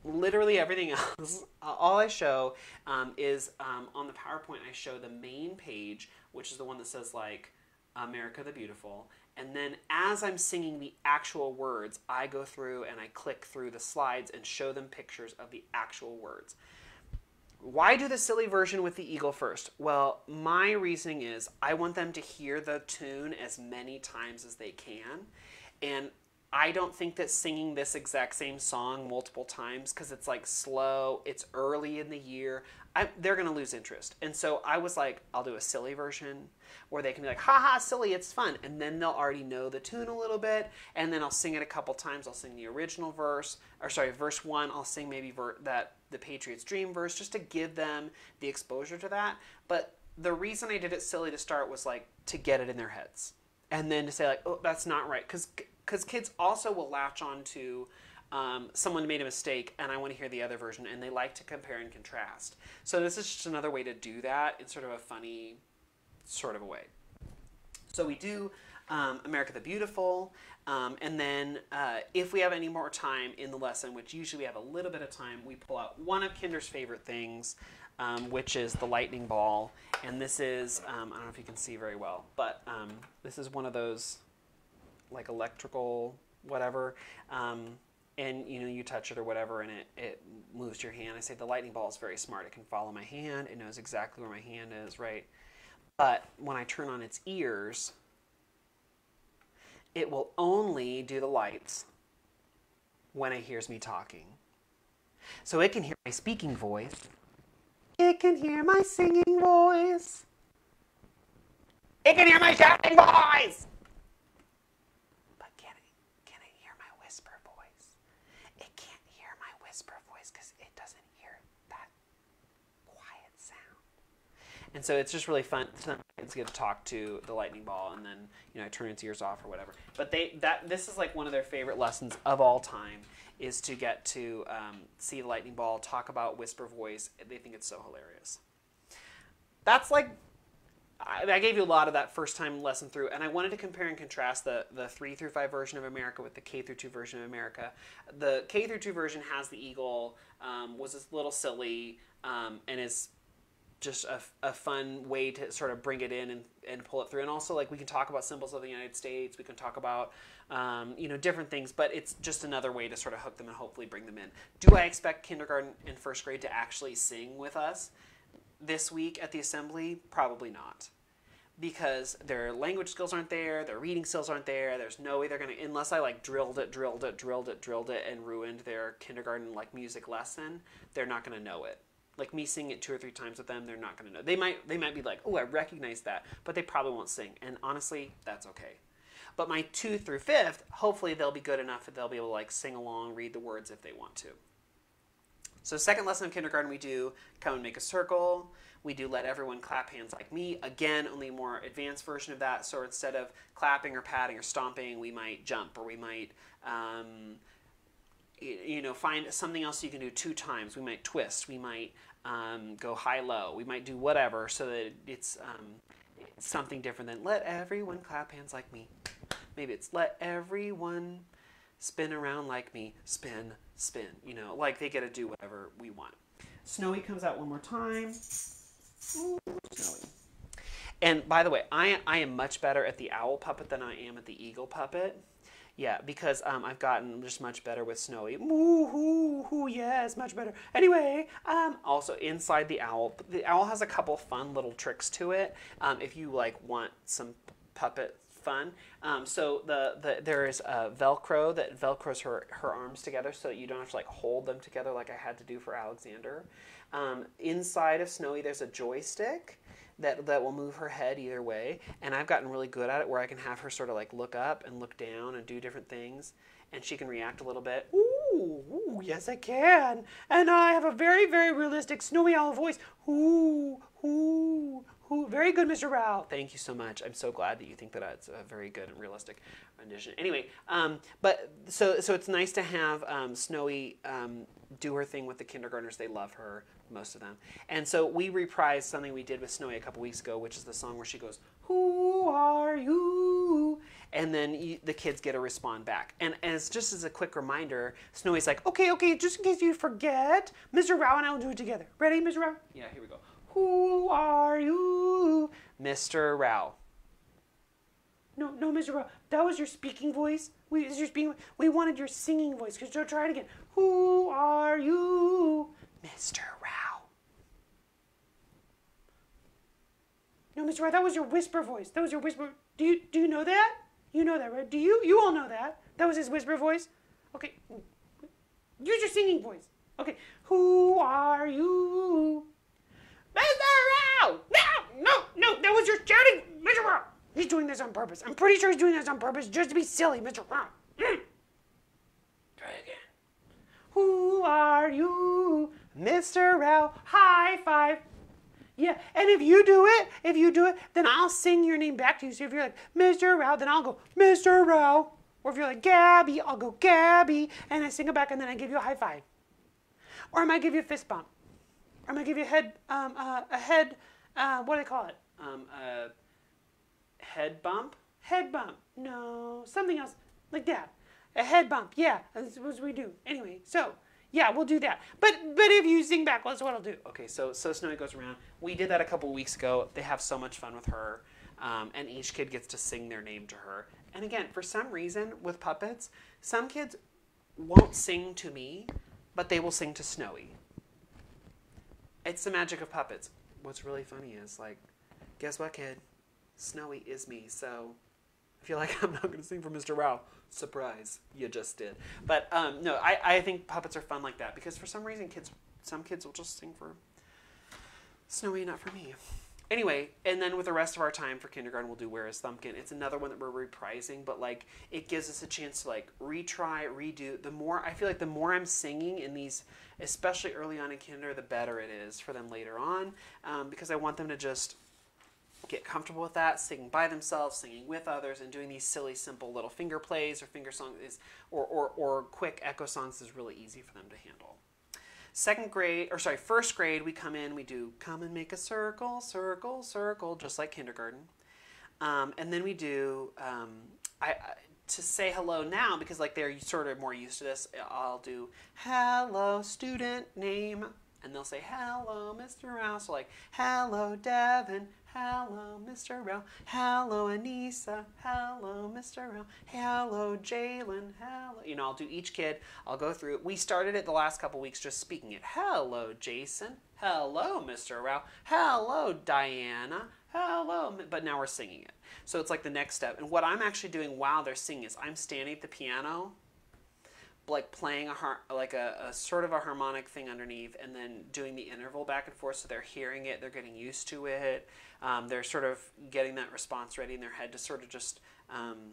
literally everything else. All I show um, is um, on the PowerPoint, I show the main page, which is the one that says, like, America the Beautiful. And then as I'm singing the actual words, I go through and I click through the slides and show them pictures of the actual words. Why do the silly version with the eagle first? Well, my reasoning is I want them to hear the tune as many times as they can. And I don't think that singing this exact same song multiple times, because it's, like, slow, it's early in the year, I, they're going to lose interest. And so I was like, I'll do a silly version where they can be like, ha ha, silly, it's fun. And then they'll already know the tune a little bit. And then I'll sing it a couple times. I'll sing the original verse, or sorry, verse one. I'll sing maybe ver that the Patriot's Dream verse, just to give them the exposure to that. But the reason I did it silly to start was, like, to get it in their heads. And then to say, like, oh, that's not right. Because because kids also will latch on to um, someone made a mistake and I want to hear the other version, and they like to compare and contrast. So this is just another way to do that in sort of a funny sort of a way. So we do um, America the Beautiful, um, and then uh, if we have any more time in the lesson, which usually we have a little bit of time, we pull out one of Kinder's favorite things, um, which is the lightning ball. And this is, um, I don't know if you can see very well, but um, this is one of those, like, electrical whatever, um, and, you know, you touch it or whatever and it, it moves your hand. I say the lightning ball is very smart. It can follow my hand. It knows exactly where my hand is, right? But when I turn on its ears, it will only do the lights when it hears me talking. So it can hear my speaking voice. It can hear my singing voice. It can hear my shouting voice. And so it's just really fun. It's good to talk to the lightning ball, and then, you know, I turn its ears off or whatever. But they that this is, like, one of their favorite lessons of all time, is to get to um, see the lightning ball, talk about whisper voice. They think it's so hilarious. That's, like, I, I gave you a lot of that first time lesson through, and I wanted to compare and contrast the the three through five version of America with the K through two version of America. The K through two version has the eagle, um, was a little silly, um, and is just a, a fun way to sort of bring it in and, and pull it through. And also, like, we can talk about symbols of the United States. We can talk about, um, you know, different things, but it's just another way to sort of hook them and hopefully bring them in. Do I expect kindergarten and first grade to actually sing with us this week at the assembly? Probably not, because their language skills aren't there. Their reading skills aren't there. There's no way they're going to, unless I, like, drilled it, drilled it, drilled it, drilled it, and ruined their kindergarten, like, music lesson, they're not going to know it. Like, me singing it two or three times with them, they're not going to know. They might, they might be like, oh, I recognize that, but they probably won't sing. And honestly, that's okay. But my two through fifth, hopefully they'll be good enough that they'll be able to, like, sing along, read the words if they want to. So second lesson of kindergarten, we do come and make a circle. We do let everyone clap hands like me. Again, only a more advanced version of that. So instead of clapping or patting or stomping, we might jump, or we might... Um, you know, find something else you can do two times. We might twist. We might um, go high-low. We might do whatever, so that it's um, something different than let everyone clap hands like me. Maybe it's let everyone spin around like me. Spin, spin. You know, like, they get to do whatever we want. Snowy comes out one more time. Ooh, Snowy. And by the way, I, I am much better at the owl puppet than I am at the eagle puppet. Yeah, because um, I've gotten just much better with Snowy. Ooh, hoo, hoo, yes, much better. Anyway, um, also inside the owl, the owl has a couple fun little tricks to it. Um, if you, like, want some puppet fun, um, so the, the there is a Velcro that Velcros her her arms together so that you don't have to, like, hold them together like I had to do for Alexander. Um, inside of Snowy, there's a joystick that, that will move her head either way. And I've gotten really good at it where I can have her sort of like look up and look down and do different things. And she can react a little bit. Ooh, ooh, yes I can. And I have a very, very realistic snowy owl voice. Ooh, ooh, ooh. Very good, Mister Rao. Thank you so much. I'm so glad that you think that it's a very good and realistic rendition. Anyway, um, but so, so it's nice to have um, Snowy um, do her thing with the kindergartners. They love her, most of them. And so we reprised something we did with Snowy a couple weeks ago, which is the song where she goes, "Who are you?" And then you, the kids get a respond back. And as just as a quick reminder, Snowy's like, okay, okay, just in case you forget, Mister Rao and I will do it together. Ready, Mister Rao? Yeah, here we go. Who are you? Mister Rao. No, no, Mister Rao, that was your speaking voice. We, is your speaking, we wanted your singing voice. Could you try it again? Who are you? Mister Rao. No, Mister Rao, that was your whisper voice. That was your whisper. Do you, do you know that? You know that, right? Do you? You all know that. That was his whisper voice. Okay. Use your singing voice. Okay. Who are you? Mister Rao! No! No! No! That was your shouting! Mister Rao! He's doing this on purpose. I'm pretty sure he's doing this on purpose just to be silly, Mister Rao. Mm. Try again. Who are you? Mister Rao. High five. Yeah, and if you do it, if you do it, then I'll sing your name back to you. So if you're like, Mister Rao, then I'll go, Mister Rao. Or if you're like, Gabby, I'll go, Gabby. And I sing it back, and then I give you a high five. Or I might give you a fist bump. Or I might give you a head, um, uh, a head, uh, what do they call it? Um, uh, head bump? Head bump. No, something else. Like that. A head bump. Yeah, that's what we do. Anyway, so... yeah, we'll do that. But but if you sing back, well, that's what I'll do. Okay, so so Snowy goes around. We did that a couple weeks ago. They have so much fun with her, um, and each kid gets to sing their name to her. And again, for some reason with puppets, some kids won't sing to me, but they will sing to Snowy. It's the magic of puppets. What's really funny is like, guess what, kid? Snowy is me, so... I feel like I'm not going to sing for Mister Rao. Surprise, you just did. But um, no, I, I think puppets are fun like that because for some reason kids, some kids will just sing for Snowy, not for me. Anyway, and then with the rest of our time for kindergarten, we'll do Where is Thumbkin? It's another one that we're reprising, but like it gives us a chance to like retry, redo. The more, I feel like the more I'm singing in these, especially early on in kinder, the better it is for them later on um, because I want them to just... get comfortable with that, singing by themselves, singing with others, and doing these silly, simple little finger plays or finger songs is, or, or, or quick echo songs is really easy for them to handle. Second grade, or sorry, first grade, we come in, we do come and make a circle, circle, circle, just like kindergarten. Um, and then we do, um, I, I, to say hello now, because like they're sort of more used to this, I'll do hello student name, and they'll say hello Mister Rao, so like hello Devin, hello, Mister Rao. Hello, Anissa. Hello, Mister Rao. Hello, Jalen. Hello. You know, I'll do each kid. I'll go through it. We started it the last couple weeks just speaking it. Hello, Jason. Hello, Mister Rao. Hello, Diana. Hello. But now we're singing it. So it's like the next step. And what I'm actually doing while they're singing is I'm standing at the piano, like playing a har like a, a sort of a harmonic thing underneath and then doing the interval back and forth so they're hearing it, they're getting used to it, um, they're sort of getting that response ready in their head to sort of just um,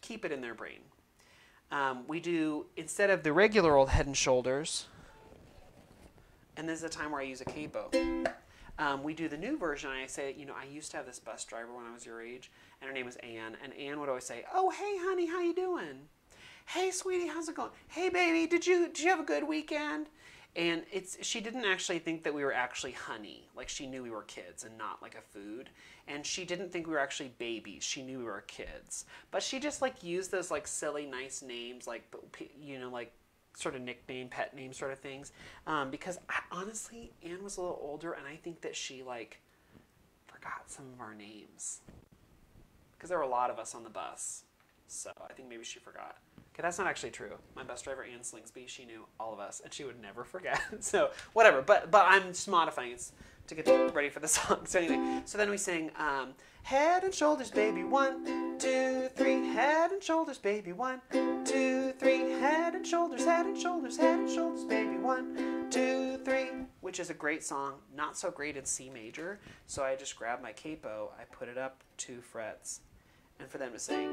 keep it in their brain. Um, we do, instead of the regular old head and shoulders, and this is a time where I use a capo, um, we do the new version and I say, you know, I used to have this bus driver when I was your age and her name was Anne, and Anne would always say, oh, hey, honey, how you doing? Hey, sweetie, how's it going? Hey, baby, did you did you have a good weekend? And it's she didn't actually think that we were actually honey. Like, she knew we were kids and not like a food. And she didn't think we were actually babies. She knew we were kids. But she just, like, used those, like, silly, nice names, like, you know, like, sort of nickname, pet name sort of things. Um, because, I, honestly, Anne was a little older, and I think that she, like, forgot some of our names. Because there were a lot of us on the bus. So I think maybe she forgot. Okay, that's not actually true. My bus driver, Anne Slingsby, she knew all of us, and she would never forget. So whatever, but but I'm just modifying it to get ready for the song. So anyway, so then we sing um, head and shoulders, baby, one, two, two, three, head and shoulders, baby. One, two, three, head and shoulders, head and shoulders, head and shoulders, baby. One, two, three, which is a great song, not so great in C major. So I just grabbed my capo, I put it up two frets, and for them to sing.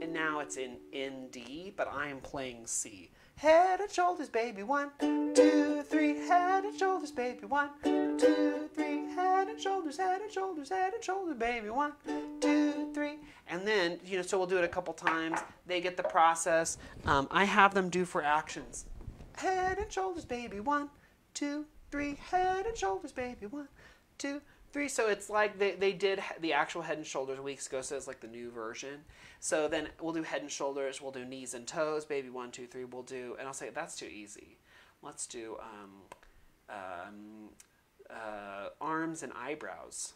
And now it's in, in D, but I am playing C. Head and shoulders, baby. One, two, three, head and shoulders, baby. One, two, three, head and shoulders, head and shoulders, head and shoulders, baby. One, two, three. And then, you know, so we'll do it a couple times. They get the process. Um, I have them do for actions. Head and shoulders, baby. One, two, three, head and shoulders, baby. One, two, three. So it's like they, they did the actual head and shoulders weeks ago, so it's like the new version. So then we'll do head and shoulders, we'll do knees and toes, baby. One, two, three, we'll do, and I'll say, that's too easy. Let's do um, um, uh, arms and eyebrows.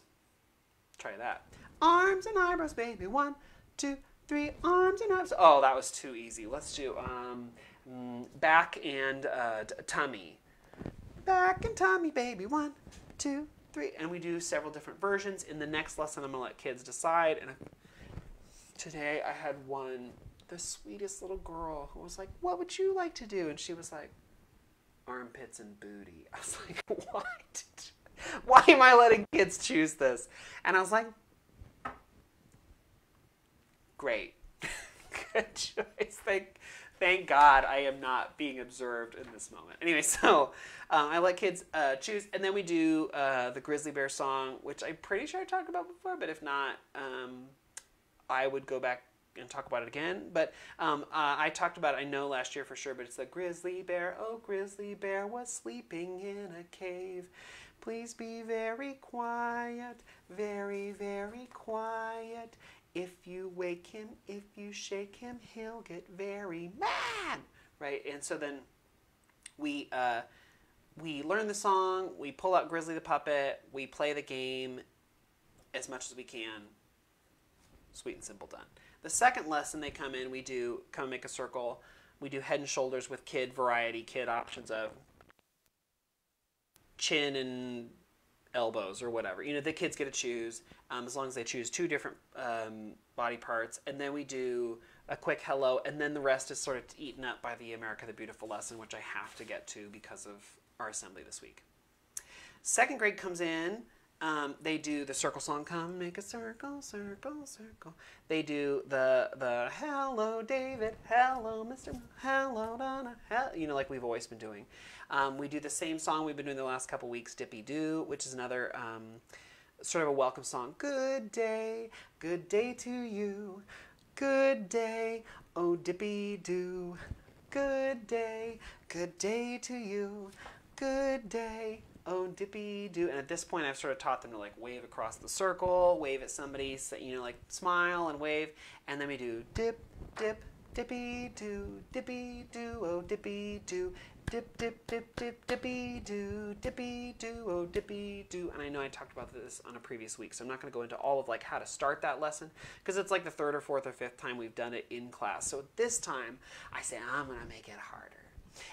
Try that. Arms and eyebrows, baby. One, two, three, arms and eyebrows. Oh, that was too easy. Let's do um, back and uh, tummy. Back and tummy, baby. One, two, three. And we do several different versions. In the next lesson, I'm going to let kids decide. And I, today I had one, the sweetest little girl, who was like, what would you like to do? And she was like, armpits and booty. I was like, what? Why am I letting kids choose this? And I was like, great. Good choice. Thank, thank God I am not being observed in this moment. Anyway, so um, I let kids uh, choose. And then we do uh, the Grizzly Bear song, which I'm pretty sure I talked about before, but if not, um, I would go back and talk about it again. But um, uh, I talked about it, I know, last year for sure, but it's the grizzly bear. Oh, grizzly bear was sleeping in a cave. Please be very quiet, very, very quiet. If you wake him, if you shake him, he'll get very mad, right? And so then we, uh, we learn the song, we pull out Grizzly the puppet, we play the game as much as we can. Sweet and simple, done. The second lesson they come in, we do come make a circle. We do head and shoulders with kid variety, kid options of chin and elbows or whatever. You know, the kids get to choose, um, as long as they choose two different um, body parts. And then we do a quick hello, and then the rest is sort of eaten up by the America the Beautiful lesson, which I have to get to because of our assembly this week. Second grade comes in. Um, they do the circle song, come make a circle, circle, circle. They do the, the hello David, hello Mister, hello Donna, hello, you know, like we've always been doing. Um, we do the same song we've been doing the last couple weeks, Dippy Doo, which is another um, sort of a welcome song. Good day, good day to you, good day, oh Dippy Doo. Good day, good day to you, good day. Oh, Dippy Doo. And at this point, I've sort of taught them to like wave across the circle, wave at somebody, you know, like smile and wave. And then we do dip, dip, Dippy Doo, Dippy Doo, oh, Dippy Doo, dip, dip, dip, dip, Dippy Doo, Dippy Doo, oh, Dippy Doo. And I know I talked about this on a previous week, so I'm not going to go into all of like how to start that lesson because it's like the third or fourth or fifth time we've done it in class. So this time I say, I'm going to make it harder.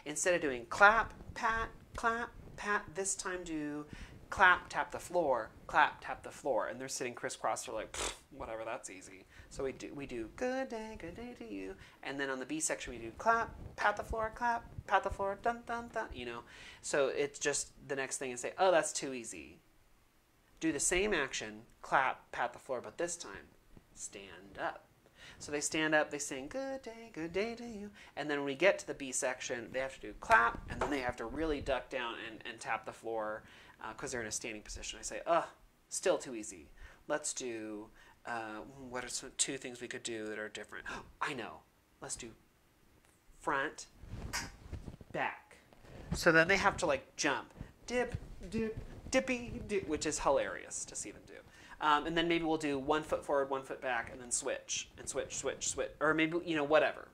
Instead of doing clap, pat, clap, pat, this time do clap, tap the floor, clap, tap the floor. And they're sitting crisscross, they're like, whatever, that's easy. So we do, we do good day, good day to you. And then on the B section, we do clap, pat the floor, clap, pat the floor, dun, dun, dun, you know. So it's just the next thing and say, oh, that's too easy. Do the same action, clap, pat the floor, but this time, stand up. So they stand up, they sing, good day, good day to you. And then when we get to the B section, they have to do clap, and then they have to really duck down and, and tap the floor because uh, they're in a standing position. I say, ugh, still too easy. Let's do, uh, what are some, two things we could do that are different? I know. Let's do front, back. So then they have to like jump, dip, dip, dippy, dip, which is hilarious to see them do. Um, and then maybe we'll do one foot forward, one foot back, and then switch, and switch, switch, switch, or maybe, you know, whatever.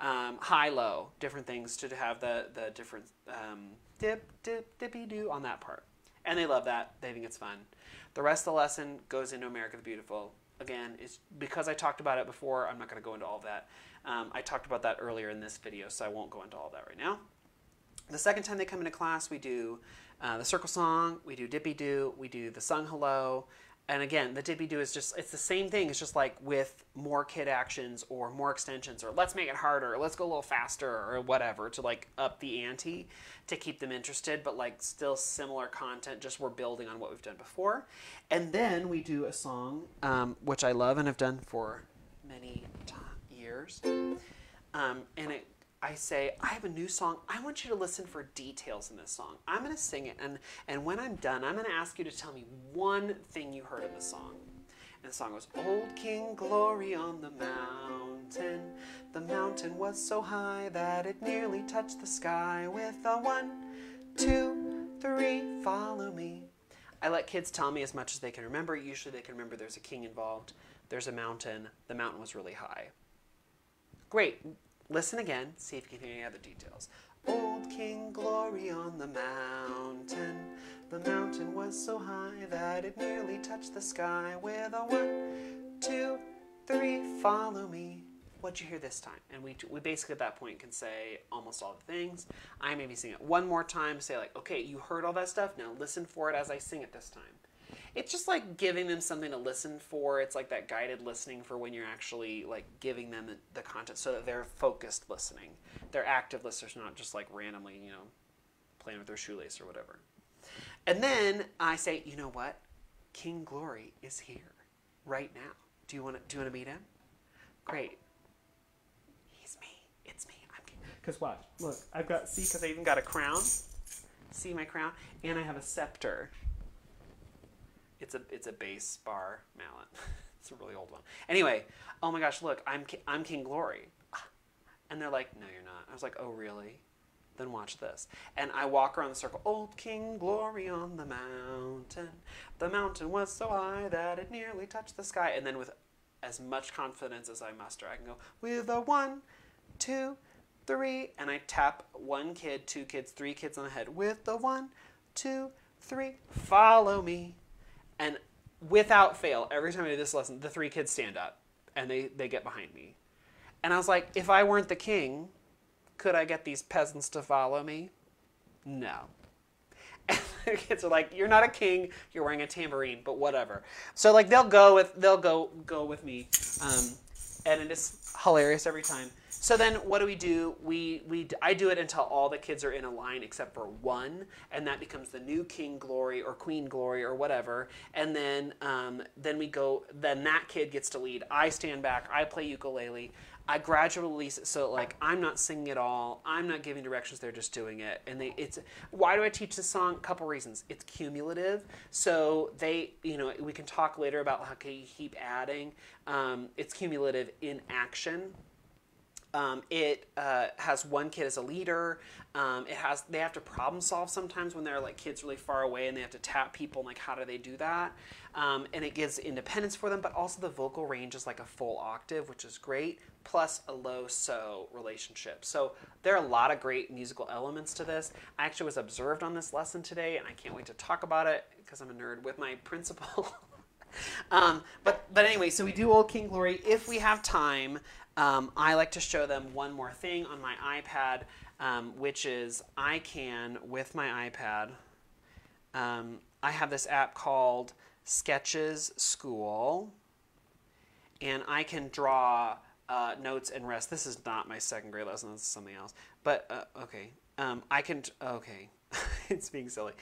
Um, high, low, different things to have the, the different um, dip, dip, dippy-doo on that part. And they love that. They think it's fun. The rest of the lesson goes into America the Beautiful. Again, it's because I talked about it before, I'm not going to go into all of that. Um, I talked about that earlier in this video, so I won't go into all of that right now. The second time they come into class, we do uh, the circle song, we do dippy-doo, we do the sung hello, And again, the didby-do is just, it's the same thing. It's just like with more kid actions or more extensions or let's make it harder, or let's go a little faster or whatever to like up the ante to keep them interested, but like still similar content, just we're building on what we've done before. And then we do a song, um, which I love and have done for many years. Um, and it, I say, I have a new song. I want you to listen for details in this song. I'm going to sing it, and, and when I'm done, I'm going to ask you to tell me one thing you heard in the song. And the song goes, Old King Glory on the mountain. The mountain was so high that it nearly touched the sky with a one, two, three, follow me. I let kids tell me as much as they can remember. Usually they can remember there's a king involved. There's a mountain. The mountain was really high. Great. Listen again, see if you can hear any other details. Old King Glory on the mountain. The mountain was so high that it nearly touched the sky with a one, two, three, follow me. What'd you hear this time? And we, we basically at that point can say almost all the things. I maybe sing it one more time, say like, okay, you heard all that stuff, now listen for it as I sing it this time. It's just like giving them something to listen for. It's like that guided listening for when you're actually like giving them the, the content so that they're focused listening. They're active listeners, not just like randomly, you know, playing with their shoelace or whatever. And then I say, you know what? King Glory is here right now. Do you want to, do you want to meet him? Great. He's me. It's me. I'm King. Because watch, look, I've got, see, because I even got a crown. See my crown? And I have a scepter. It's a, it's a bass bar mallet. It's a really old one. Anyway, oh my gosh, look, I'm, I'm King Glory. And they're like, no, you're not. I was like, oh, really? Then watch this. And I walk around the circle. Old King Glory on the mountain. The mountain was so high that it nearly touched the sky. And then with as much confidence as I muster, I can go with a one, two, three. And I tap one kid, two kids, three kids on the head. With the one, two, three, follow me. And without fail, every time I do this lesson, the three kids stand up and they, they get behind me. And I was like, if I weren't the king, could I get these peasants to follow me? No. And the kids are like, you're not a king, you're wearing a tambourine, but whatever. So like they'll go with they'll go go with me. Um, and it is hilarious every time. So then what do we do? We, we, I do it until all the kids are in a line except for one, and that becomes the new King Glory or Queen Glory or whatever. And then, um, then we go, then that kid gets to lead. I stand back. I play ukulele. I gradually release it so like I'm not singing at all. I'm not giving directions. They're just doing it. And they, it's, why do I teach this song? A couple reasons. It's cumulative. So they, you know, we can talk later about how can you keep adding. Um, it's cumulative in action. Um, it uh, has one kid as a leader. Um, it has they have to problem solve sometimes when they're like kids really far away and they have to tap people. And, like how do they do that? Um, and it gives independence for them, but also the vocal range is like a full octave, which is great. Plus a low so relationship. So there are a lot of great musical elements to this. I actually was observed on this lesson today, and I can't wait to talk about it because I'm a nerd with my principal. um, but but anyway, so we do Old King Glory if we have time. Um, I like to show them one more thing on my iPad, um, which is I can, with my iPad, um, I have this app called Sketches School, and I can draw uh, notes and rest. This is not my second grade lesson. This is something else. But, uh, okay. Um, I can, okay. It's being silly.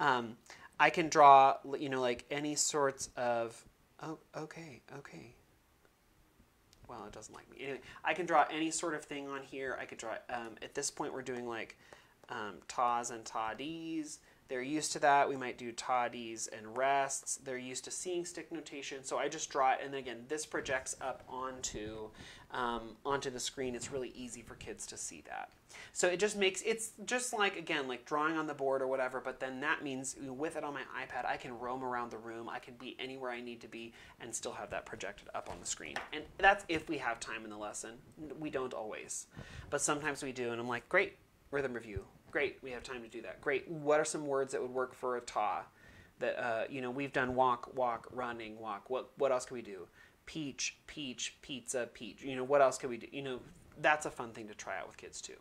Um, I can draw, you know, like any sorts of, oh, okay, okay. Well, it doesn't like me. Anyway, I can draw any sort of thing on here. I could draw, um, at this point we're doing like um, tas and toddies. They're used to that. We might do toddies and rests. They're used to seeing stick notation. So I just draw it, and then again, this projects up onto, um, onto the screen. It's really easy for kids to see that. So it just makes, it's just like, again, like drawing on the board or whatever, but then that means with it on my iPad, I can roam around the room. I can be anywhere I need to be and still have that projected up on the screen. And that's if we have time in the lesson. We don't always, but sometimes we do, and I'm like, great, rhythm review. Great, we have time to do that. Great, what are some words that would work for a ta? That, uh, you know, we've done walk, walk, running, walk. What, what else can we do? Peach, peach, pizza, peach. You know, what else can we do? You know, that's a fun thing to try out with kids too.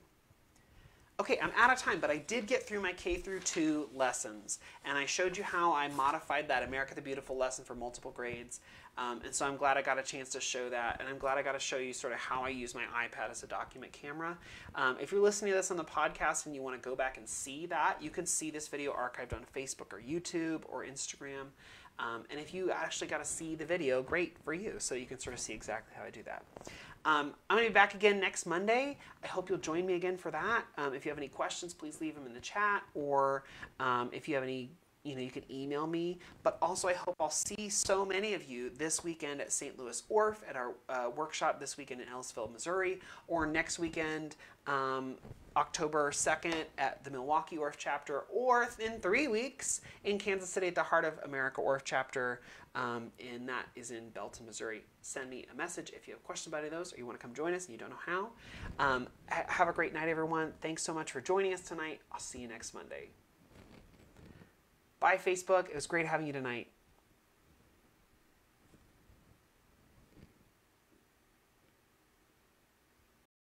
Okay, I'm out of time, but I did get through my K through two lessons, and I showed you how I modified that America the Beautiful lesson for multiple grades, um, and so I'm glad I got a chance to show that, and I'm glad I got to show you sort of how I use my iPad as a document camera. Um, if you're listening to this on the podcast and you want to go back and see that, you can see this video archived on Facebook or YouTube or Instagram, um, and if you actually got to see the video, great for you, so you can sort of see exactly how I do that. Um, I'm going to be back again next Monday. I hope you'll join me again for that. Um, if you have any questions, please leave them in the chat, or um, if you have any, you know, you can email me. But also, I hope I'll see so many of you this weekend at Saint Louis Orff at our uh, workshop this weekend in Ellisville, Missouri, or next weekend, um, October second at the Milwaukee Orff chapter, or in three weeks in Kansas City at the Heart of America Orff chapter, um, and that is in Belton, Missouri. Send me a message if you have questions about any of those, or you want to come join us and you don't know how. Um, ha have a great night, everyone. Thanks so much for joining us tonight. I'll see you next Monday. Bye, Facebook. It was great having you tonight.